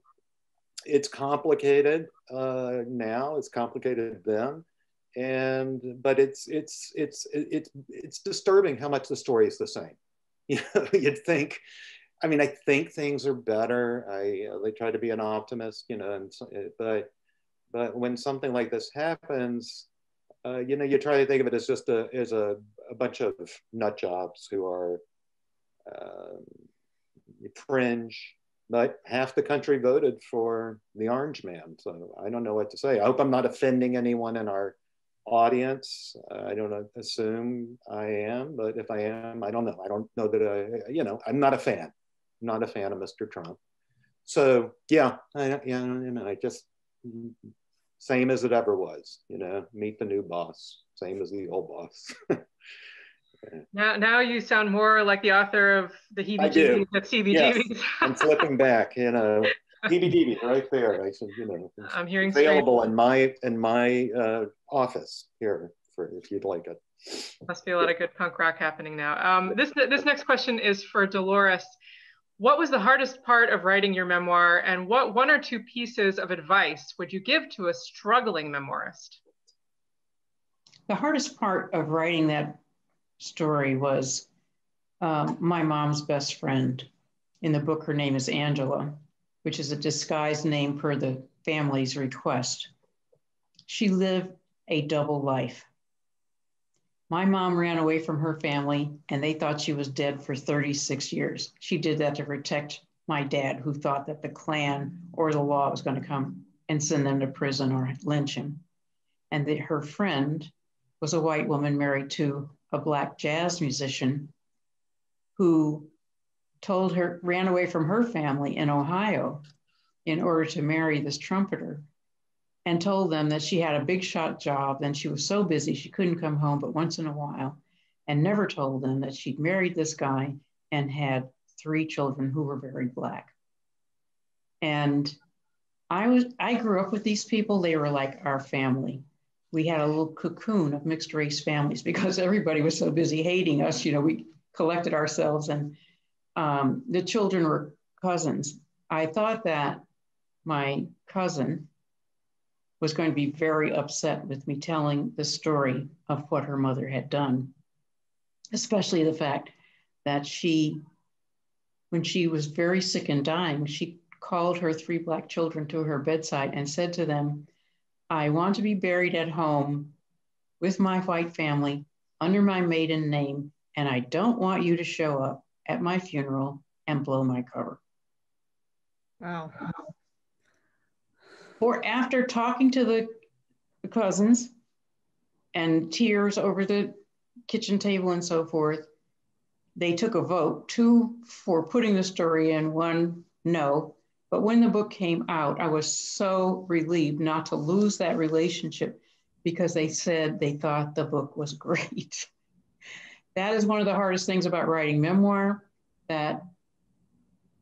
it's complicated uh, now, it's complicated then. And but it's it's it's it's it's disturbing how much the story is the same. You know, you'd think. I mean, I think things are better. I uh, they try to be an optimist, you know, and so, but but when something like this happens, uh, you know, you try to think of it as just a as a, a bunch of nut jobs who are um, fringe. But half the country voted for the Orange Man, so I don't know what to say. I hope I'm not offending anyone in our audience. Uh, I don't assume I am, but if I am, I don't know. I don't know that I, you know, I'm not a fan. I'm not a fan of Mister Trump. So yeah, I, yeah, you know, I just same as it ever was. You know, meet the new boss, same as the old boss. Now, now you sound more like the author of The Heebie-jeebies at C B G B's. Yes. I'm flipping back, you know, Heebie-jeebies right there. I said, you know, it's I'm hearing available straight. in my in my uh, office here for if you'd like it. Must be a lot of good punk rock happening now. Um, this this next question is for Dolores. What was the hardest part of writing your memoir, and what one or two pieces of advice would you give to a struggling memoirist? The hardest part of writing that story was uh, my mom's best friend. In the book, her name is Angela, which is a disguised name per the family's request. She lived a double life. My mom ran away from her family and they thought she was dead for thirty-six years. She did that to protect my dad, who thought that the Klan or the law was going to come and send them to prison or lynch him. And that her friend was a white woman married to a black jazz musician who told her, ran away from her family in Ohio in order to marry this trumpeter, and told them that she had a big shot job and she was so busy she couldn't come home but once in a while, and never told them that she'd married this guy and had three children who were very black. And I was, I grew up with these people. They were like our family. We had a little cocoon of mixed race families because everybody was so busy hating us. You know, we collected ourselves, and um, the children were cousins. I thought that my cousin was going to be very upset with me telling the story of what her mother had done, especially the fact that she, when she was very sick and dying, she called her three black children to her bedside and said to them, "I want to be buried at home with my white family under my maiden name, and I don't want you to show up at my funeral and blow my cover." Wow. Or after talking to the, the cousins and tears over the kitchen table and so forth, they took a vote, two for putting the story in, one no. But when the book came out, I was so relieved not to lose that relationship, because they said they thought the book was great. That is one of the hardest things about writing memoir, that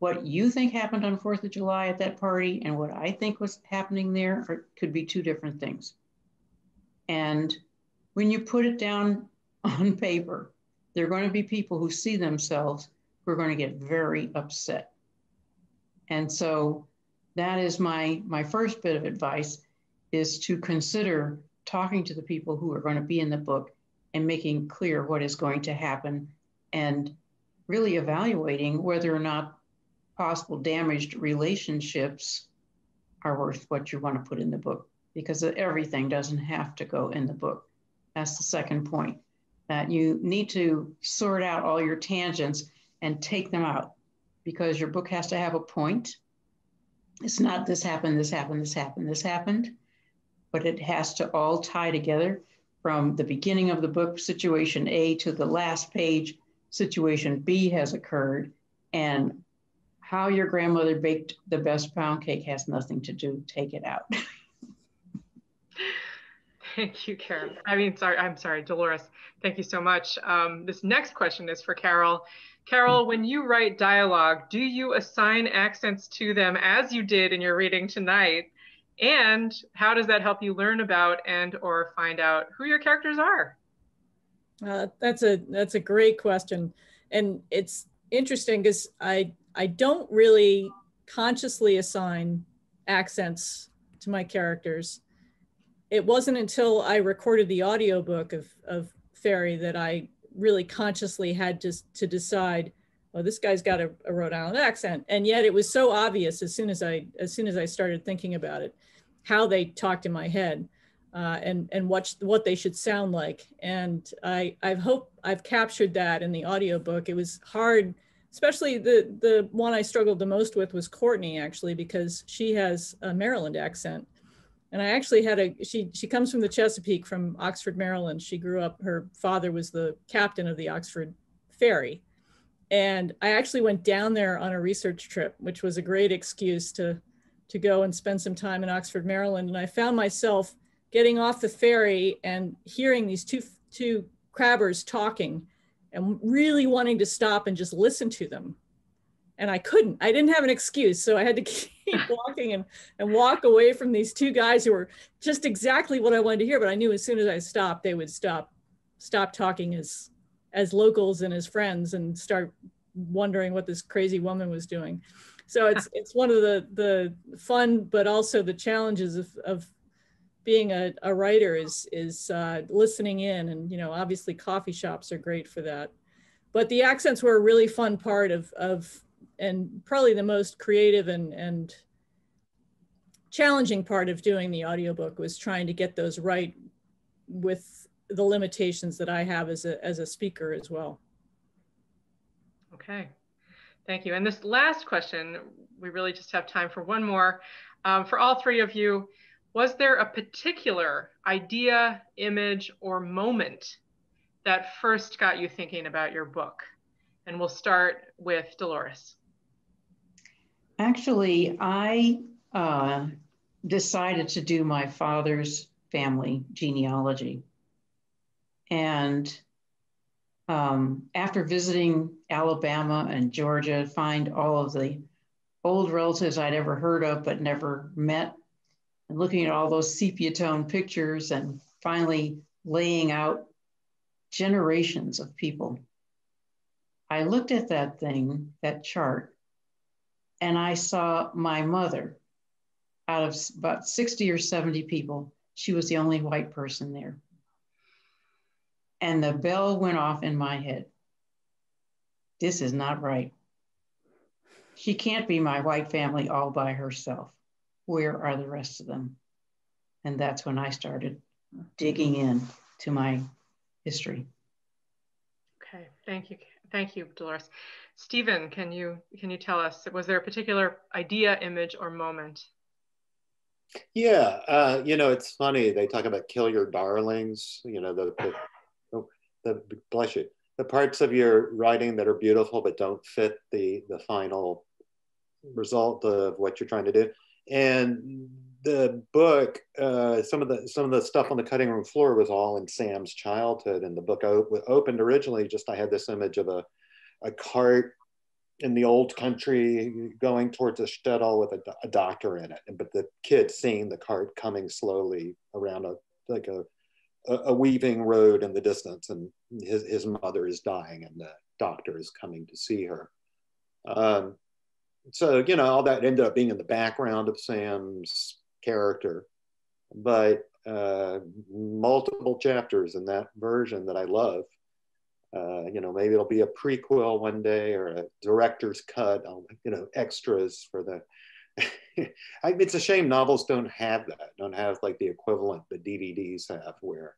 what you think happened on fourth of July at that party and what I think was happening there are, could be two different things. And when you put it down on paper, there are going to be people who see themselves who are going to get very upset. And so that is my, my first bit of advice, is to consider talking to the people who are going to be in the book and making clear what is going to happen, and really evaluating whether or not possible damaged relationships are worth what you want to put in the book, because everything doesn't have to go in the book. That's the second point, that you need to sort out all your tangents and take them out, because your book has to have a point. It's not this happened, this happened, this happened, this happened, but it has to all tie together from the beginning of the book, situation A, to the last page, situation B has occurred, and how your grandmother baked the best pound cake has nothing to do, take it out. Thank you, Carol. I mean, sorry, I'm sorry, Dolores, thank you so much. Um, this next question is for Carol. Carol, when you write dialogue, do you assign accents to them as you did in your reading tonight? And how does that help you learn about and or find out who your characters are? Uh, that's a that's a great question. And it's interesting because I, I don't really consciously assign accents to my characters. it wasn't until I recorded the audiobook of, of Ferry that I really consciously had to, to decide, well, this guy's got a, a Rhode Island accent. And yet it was so obvious as soon as I, as soon as I started thinking about it, how they talked in my head uh, and, and what, what they should sound like. And I, I hope I've captured that in the audiobook. It was hard, especially the, the one I struggled the most with was Courtney, actually, because she has a Maryland accent. And I actually had a, she, she comes from the Chesapeake, from Oxford, Maryland. She grew up, her father was the captain of the Oxford ferry. And I actually went down there on a research trip, which was a great excuse to, to go and spend some time in Oxford, Maryland. And I found myself getting off the ferry and hearing these two, two crabbers talking and really wanting to stop and just listen to them. And I couldn't, I didn't have an excuse. So I had to keep walking and, and walk away from these two guys who were just exactly what I wanted to hear. But I knew as soon as I stopped, they would stop, stop talking as, as locals and as friends and start wondering what this crazy woman was doing. So it's, it's one of the, the fun, but also the challenges of, of being a, a writer is, is uh, listening in. And, you know, obviously coffee shops are great for that. But the accents were a really fun part of, of, and probably the most creative and, and challenging part of doing the audiobook was trying to get those right with the limitations that I have as a, as a speaker as well. Okay, thank you. And this last question, we really just have time for one more. Um, for all three of you, was there a particular idea, image, or moment that first got you thinking about your book? And we'll start with Dolores. Actually, I uh, decided to do my father's family genealogy. And um, after visiting Alabama and Georgia, find all of the old relatives I'd ever heard of but never met, and looking at all those sepia-toned pictures and finally laying out generations of people. I looked at that thing, that chart, and I saw my mother. Out of about sixty or seventy people, she was the only white person there. And the bell went off in my head. This is not right. She can't be my white family all by herself. Where are the rest of them? And that's when I started digging in to my history. Okay, thank you. Thank you, Dolores. Stephen, can you can you tell us, was there a particular idea, image, or moment? Yeah, uh, you know, it's funny. They talk about kill your darlings. You know, the the, oh, the bless you, the parts of your writing that are beautiful but don't fit the the final result of what you're trying to do. And the book, uh, some of the some of the stuff on the cutting room floor was all in Sam's childhood, and the book op opened originally. Just I had this image of a, a cart in the old country going towards a shtetl with a, a doctor in it, but the kid seeing the cart coming slowly around a like a a weaving road in the distance, and his his mother is dying, and the doctor is coming to see her. Um, so you know all that ended up being in the background of Sam's character, but uh, multiple chapters in that version that I love. Uh, you know, maybe it'll be a prequel one day or a director's cut, on, you know, extras for the, I, it's a shame novels don't have that, don't have like the equivalent the D V Ds have where,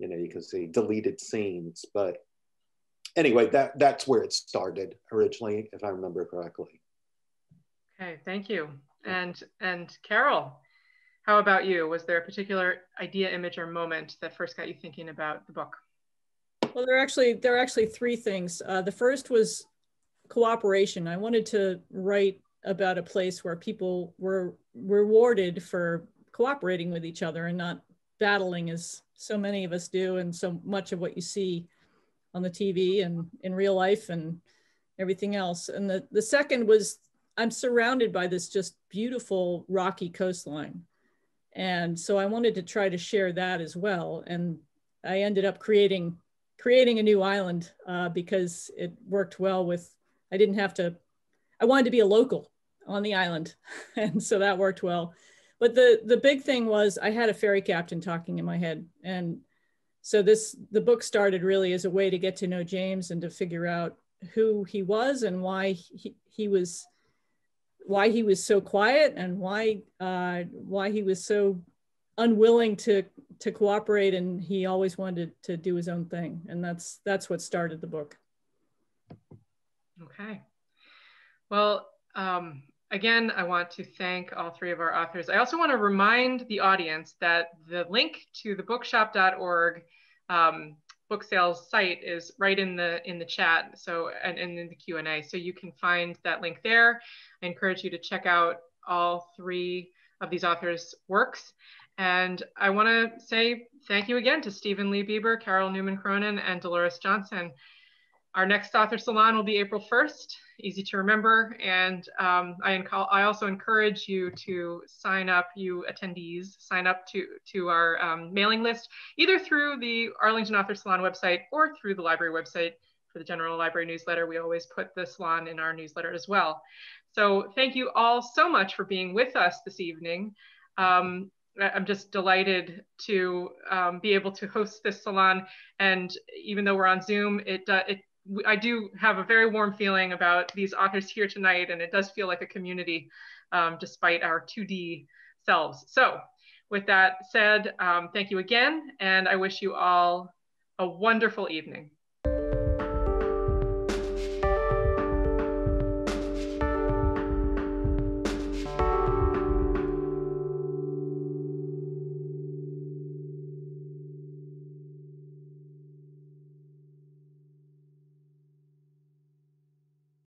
you know, you can see deleted scenes, but anyway, that, that's where it started originally, if I remember correctly. Okay, thank you. And, and Carol, how about you? Was there a particular idea, image, or moment that first got you thinking about the book? Well, there are actually, there are actually three things. Uh, the first was cooperation. I wanted to write about a place where people were rewarded for cooperating with each other and not battling as so many of us do, and so much of what you see on the T V and in real life and everything else. And the, the second was, I'm surrounded by this just beautiful rocky coastline. And so I wanted to try to share that as well. And I ended up creating creating a new island uh, because it worked well with, I didn't have to, I wanted to be a local on the island. And so that worked well. But the, the big thing was I had a ferry captain talking in my head. And so this, the book started really as a way to get to know James and to figure out who he was and why he, he was, why he was so quiet and why, uh, why he was so unwilling to, to cooperate. And he always wanted to do his own thing. And that's, that's what started the book. Okay. Well, um, again, I want to thank all three of our authors. I also want to remind the audience that the link to the bookshop dot org um, book sales site is right in the in the chat, so and, and in the Q and A, so you can find that link there. I encourage you to check out all three of these authors' works. And I want to say thank you again to Stephen Lee Beeber, Carol Newman-Cronin, and Dolores Johnson. Our next author salon will be April first, easy to remember. And um, I, I also encourage you to sign up, you attendees, sign up to, to our um, mailing list, either through the Arlington Author Salon website or through the library website for the general library newsletter. We always put the salon in our newsletter as well. So thank you all so much for being with us this evening. Um, I'm just delighted to um, be able to host this salon. And even though we're on Zoom, it, uh, it I do have a very warm feeling about these authors here tonight, and it does feel like a community um, despite our two D selves. So with that said, um, thank you again, and I wish you all a wonderful evening.